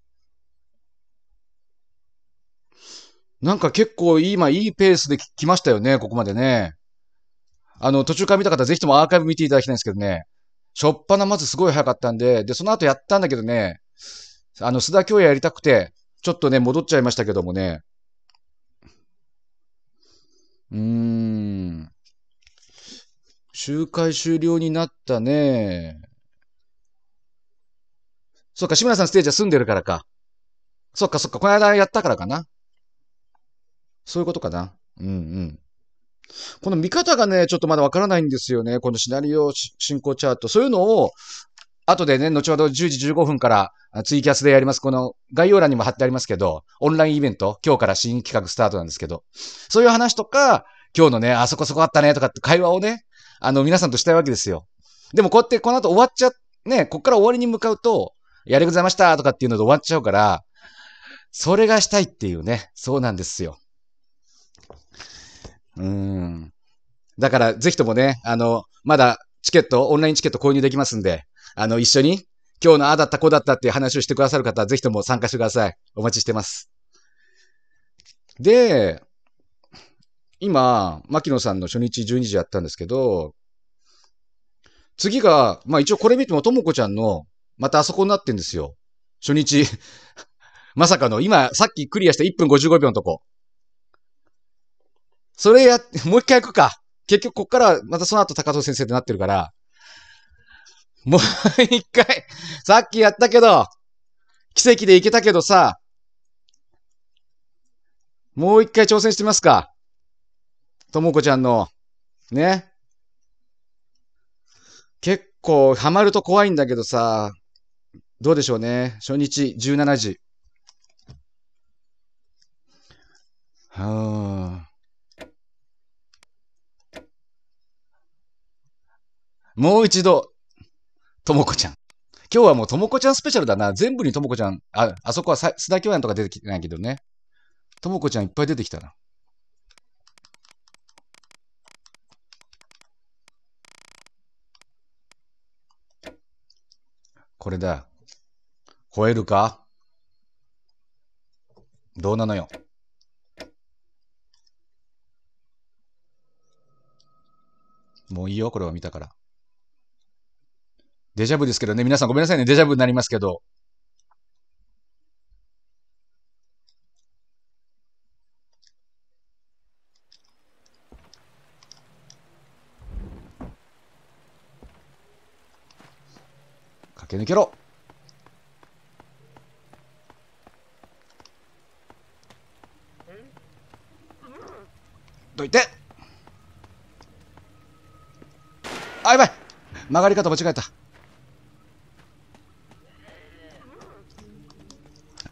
なんか結構今いいペースで来ましたよね、ここまでね。あの、途中から見た方ぜひともアーカイブ見ていただきたいんですけどね。しょっぱなまずすごい早かったんで、で、その後やったんだけどね、あの、須田恭也やりたくて、ちょっとね、戻っちゃいましたけどもね。うーん。集会終了になったね。そっか、志村さんステージは住んでるからか。そっかそっか、この間やったからかな。そういうことかな。うんうん。この見方がね、ちょっとまだわからないんですよね。このシナリオ進行チャート。そういうのを、後でね、後ほどじゅうじじゅうごふんからツイキャスでやります。この概要欄にも貼ってありますけど、オンラインイベント、今日から新企画スタートなんですけど、そういう話とか、今日のね、あそこそこあったねとかって会話をね、あの皆さんとしたいわけですよ。でもこうやってこの後終わっちゃ、ね、こっから終わりに向かうと、やりございましたとかっていうので終わっちゃうから、それがしたいっていうね、そうなんですよ。うん。だから、ぜひともね、あの、まだチケット、オンラインチケット購入できますんで、あの、一緒に、今日のあだったこうだったっていう話をしてくださる方は、ぜひとも参加してください。お待ちしてます。で、今、牧野さんの初日じゅうにじやったんですけど、次が、まあ一応これ見ても、ともこちゃんの、またあそこになってんですよ。初日、まさかの、今、さっきクリアしたいっぷんごじゅうごびょうのとこ。それや、もう一回行くか。結局、こっから、またその後、高藤先生ってなってるから。もう一回、さっきやったけど、奇跡でいけたけどさ、もう一回挑戦してみますか。ともこちゃんの、ね。結構、ハマると怖いんだけどさ、どうでしょうね。初日、じゅうしちじ。はぁ。もう一度、ともこちゃん。今日はもうともこちゃんスペシャルだな。全部にともこちゃん、あ、あそこはさ須田恭也とか出てきてないけどね。ともこちゃんいっぱい出てきたな。これだ。吠えるか？どうなのよ。もういいよ、これは見たから。デジャブですけどね。皆さんごめんなさいね。デジャブになりますけど。駆け抜けろ。どいて。あ、やばい。曲がり方間違えた。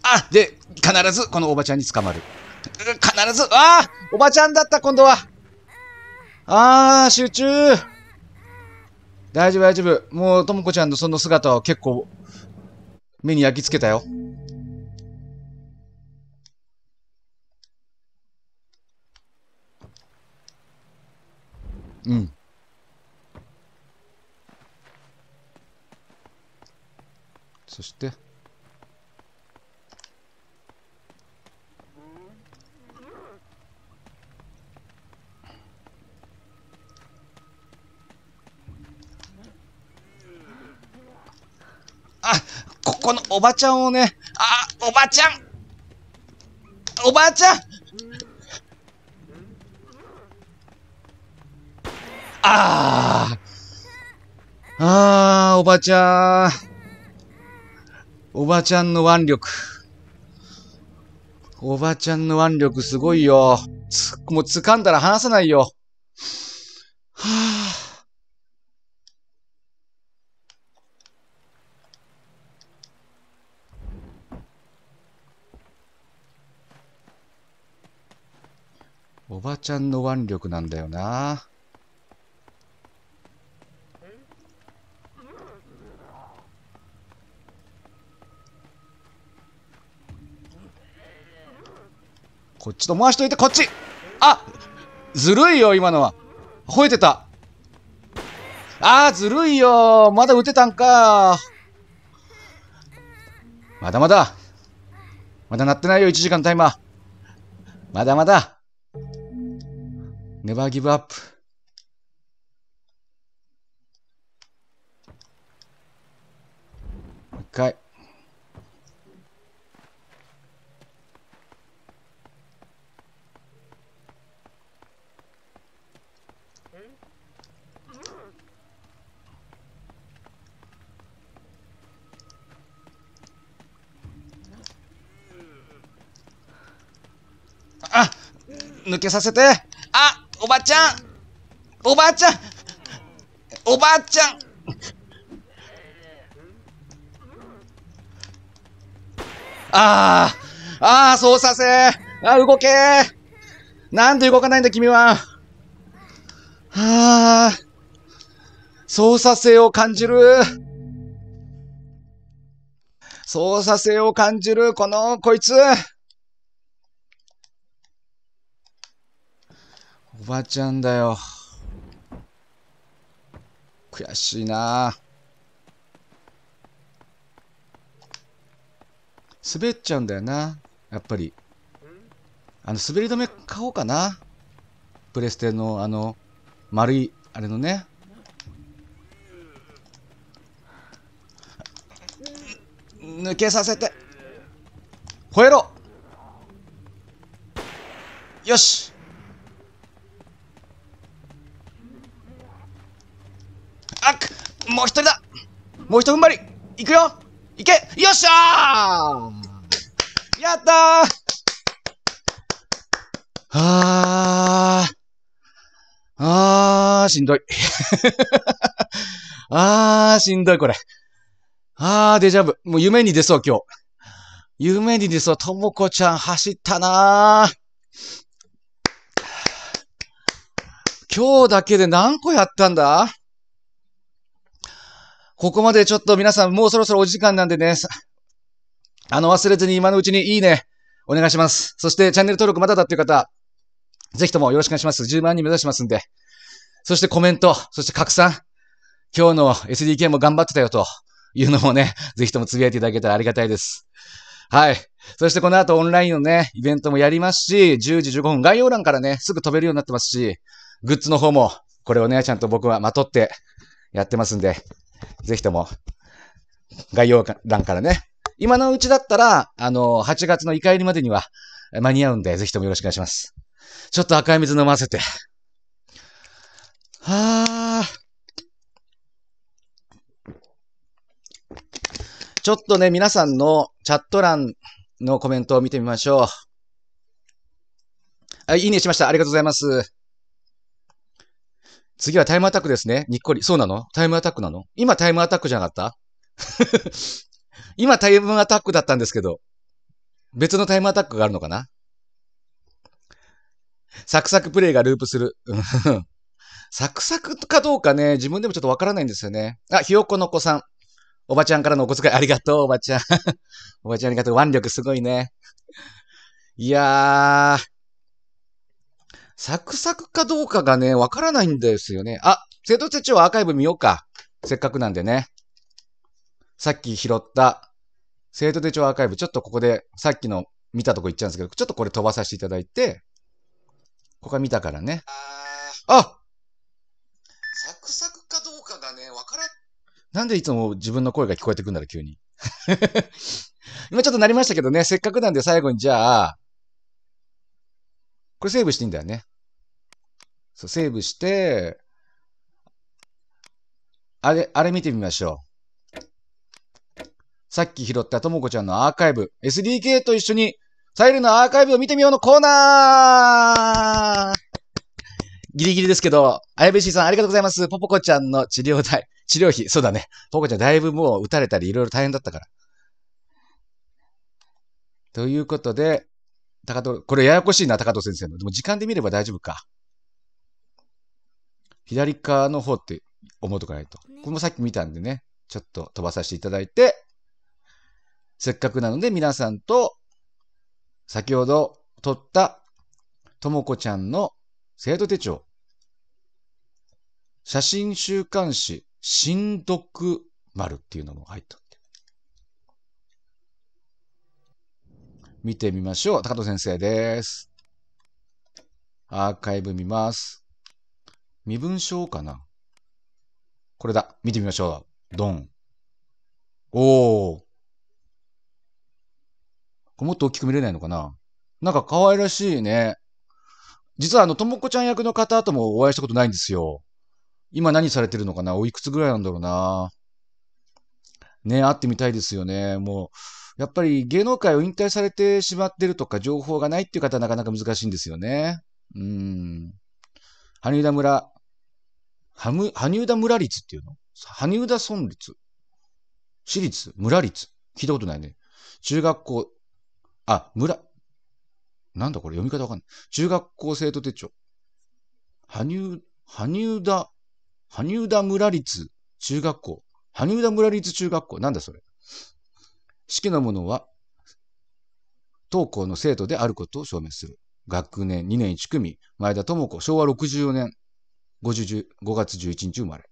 あ、で、必ず、このおばちゃんに捕まる。必ず、ああおばちゃんだった、今度は。ああ集中。大丈夫、大丈夫。もう、ともこちゃんのその姿は結構、目に焼き付けたよ。うん。そして、あ、ここのおばちゃんをね、あ、おばちゃん、おばあちゃん、あーあー、おばちゃん、おばちゃんの腕力、おばちゃんの腕力すごいよ。つもう掴んだら離さないよ。はあ。おばちゃんの腕力なんだよな。こっちと回しといて、こっち。あ、ずるいよ、今のは。吠えてた。あー、ずるいよ。まだ打てたんか。まだまだ。まだ鳴ってないよ、いちじかんタイマー。まだまだ。ネバーギブアップ。もう一回。あ、抜けさせて。あ、おばちゃん、おばあちゃん、おばあちゃん、あーあー、そうさせ、あー、動けー、なんで動かないんだ君は。はあ、操作性を感じる、操作性を感じるこのこいつ。おばちゃんだよ。悔しいなぁ。滑っちゃうんだよな。やっぱり。あの、滑り止め買おうかな。プレステのあの、丸い、あれのね。抜けさせて。吠えろ。よし。もう一人だ、もう一踏ん張りいくよ、いけ、よっしゃー、やったー、あーあー、しんどいあー、しんどいこれ、あー、デジャブ、もう夢に出そう今日、夢に出そう、ともこちゃん走ったなー。今日だけで何個やったんだ。ここまでちょっと皆さんもうそろそろお時間なんでね、あの忘れずに今のうちにいいね、お願いします。そしてチャンネル登録まだだっていう方、ぜひともよろしくお願いします。じゅうまんにん目指しますんで。そしてコメント、そして拡散。今日の エスディーケー も頑張ってたよというのもね、ぜひともつぶやいていただけたらありがたいです。はい。そしてこの後オンラインのね、イベントもやりますし、じゅうじじゅうごふん概要欄からね、すぐ飛べるようになってますし、グッズの方も、これをね、ちゃんと僕はまとってやってますんで。ぜひとも、概要欄からね。今のうちだったら、あの、はちがつのイカ入りまでには間に合うんで、ぜひともよろしくお願いします。ちょっと赤い水飲ませて。はぁ。ちょっとね、皆さんのチャット欄のコメントを見てみましょう。あ、いいねしました。ありがとうございます。次はタイムアタックですね。にっこり。そうなの？タイムアタックなの？今タイムアタックじゃなかった今タイムアタックだったんですけど。別のタイムアタックがあるのかな？サクサクプレイがループする。サクサクかどうかね、自分でもちょっとわからないんですよね。あ、ひよこの子さん。おばちゃんからのお小遣いありがとう、おばちゃん。おばちゃんありがとう。腕力すごいね。いやー。サクサクかどうかがね、わからないんですよね。あ、生徒手帳アーカイブ見ようか。せっかくなんでね。さっき拾った生徒手帳アーカイブ、ちょっとここでさっきの見たとこ行っちゃうんですけど、ちょっとこれ飛ばさせていただいて、ここは見たからね。あ！サクサクかどうかがね、わからない。なんでいつも自分の声が聞こえてくるんだろう、急に。今ちょっとなりましたけどね、せっかくなんで最後にじゃあ、これセーブしていいんだよね。そう、セーブして、あれ、あれ見てみましょう。さっき拾ったともこちゃんのアーカイブ、エスディーケー と一緒に、サイルのアーカイブを見てみようのコーナーギリギリですけど、あやべしーさんありがとうございます。ポポコちゃんの治療代、治療費、そうだね。ポポコちゃんだいぶもう打たれたりいろいろ大変だったから。ということで、高藤、これややこしいな、高藤先生の。でも時間で見れば大丈夫か。左側の方って思うとかないと。これもさっき見たんでね、ちょっと飛ばさせていただいて、せっかくなので皆さんと、先ほど撮ったともこちゃんの生徒手帳、写真週刊誌新読丸っていうのも入っとって見てみましょう。高藤先生です。アーカイブ見ます。身分証かな、これだ。見てみましょう。ドン。おお、もっと大きく見れないのかな。なんか可愛らしいね。実はあの、ともこちゃん役の方ともお会いしたことないんですよ。今何されてるのかな、おいくつぐらいなんだろうな。ね、会ってみたいですよね。もう、やっぱり芸能界を引退されてしまってるとか、情報がないっていう方はなかなか難しいんですよね。うん。羽生田村、はむ、羽生田村率っていうの、羽生田村率、市立、村率。聞いたことないね。中学校、あ、村。なんだこれ、読み方わかんない。中学校生徒手帳。羽生、羽生田、羽生田村立中学校。羽生田村立中学校。なんだそれ。式のものは、当校の生徒であることを証明する。学年にねんいち組。前田智子。昭和ろくじゅうよねん。ごがつじゅういちにち生まれ。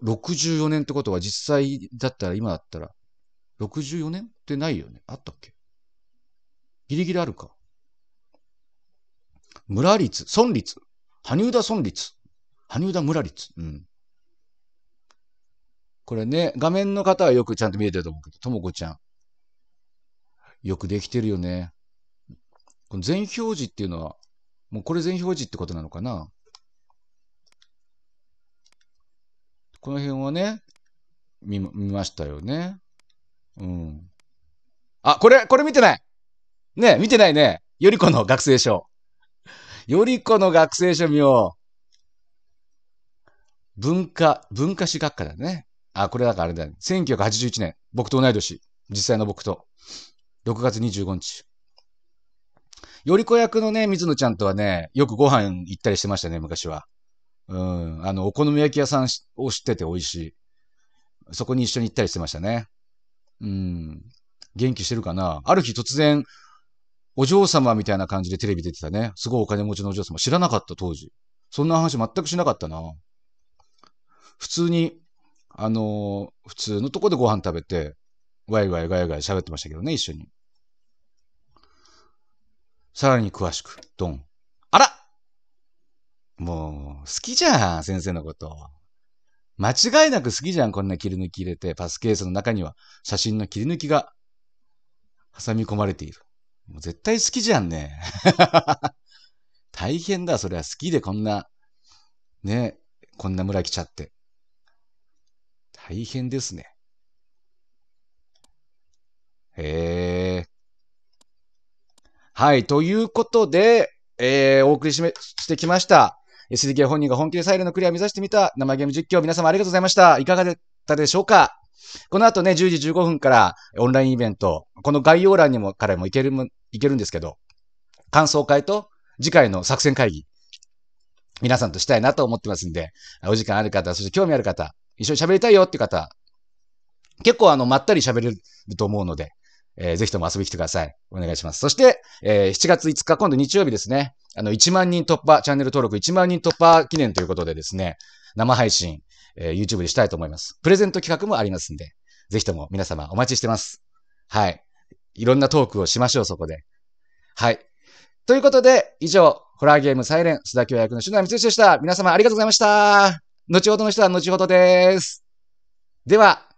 ろくじゅうよねんってことは実際だったら、今だったら、ろくじゅうよねんってないよね。あったっけ？ギリギリあるか。村立、村立。羽生田村立。羽生田村立。うん。これね、画面の方はよくちゃんと見えてると思うけど、ともこちゃん。よくできてるよね。この全表示っていうのは、もうこれ全表示ってことなのかな。この辺はね、見、見ましたよね。うん。あ、これ、これ見てないね、見てないね。よりこの学生証。よりこの学生証見よう。文化、文化史学科だね。あ、これだからあれだね。せんきゅうひゃくはちじゅういちねん。僕と同い年。実際の僕と。ろくがつにじゅうごにち。よりこ役のね、水野ちゃんとはね、よくご飯行ったりしてましたね、昔は。うん。あの、お好み焼き屋さんを知ってて美味しい。そこに一緒に行ったりしてましたね。うん。元気してるかな？ある日突然、お嬢様みたいな感じでテレビ出てたね。すごいお金持ちのお嬢様。知らなかった、当時。そんな話全くしなかったな。普通に、あのー、普通のとこでご飯食べて、ワイワイガヤガヤ喋ってましたけどね、一緒に。さらに詳しく、ドン。あら！もう、好きじゃん、先生のこと。間違いなく好きじゃん、こんな切り抜き入れて。パスケースの中には写真の切り抜きが挟み込まれている。もう絶対好きじゃんね。大変だ、それは好きでこんな、ね、こんな村来ちゃって。大変ですね。へえ。はい、ということで、えー、お送りしめ、してきました。エスディーケー 本人が本気でサイレンのクリアを目指してみた生ゲーム実況、皆様ありがとうございました。いかがだったでしょうか？この後ね、じゅうじじゅうごふんからオンラインイベント、この概要欄にもからもいけるも、いけるんですけど、感想会と次回の作戦会議、皆さんとしたいなと思ってますんで、お時間ある方、そして興味ある方、一緒に喋りたいよっていう方、結構あの、まったり喋れると思うので、えー、ぜひとも遊びに来てください。お願いします。そして、えー、しちがついつか、今度日曜日ですね。あの、いちまんにん突破、チャンネル登録いちまんにん突破記念ということでですね、生配信、えー、YouTube でしたいと思います。プレゼント企画もありますんで、ぜひとも皆様お待ちしてます。はい。いろんなトークをしましょう、そこで。はい。ということで、以上、ホラーゲームサイレン、須田京役の篠田光義でした。皆様ありがとうございました。後ほどの人は後ほどです。では、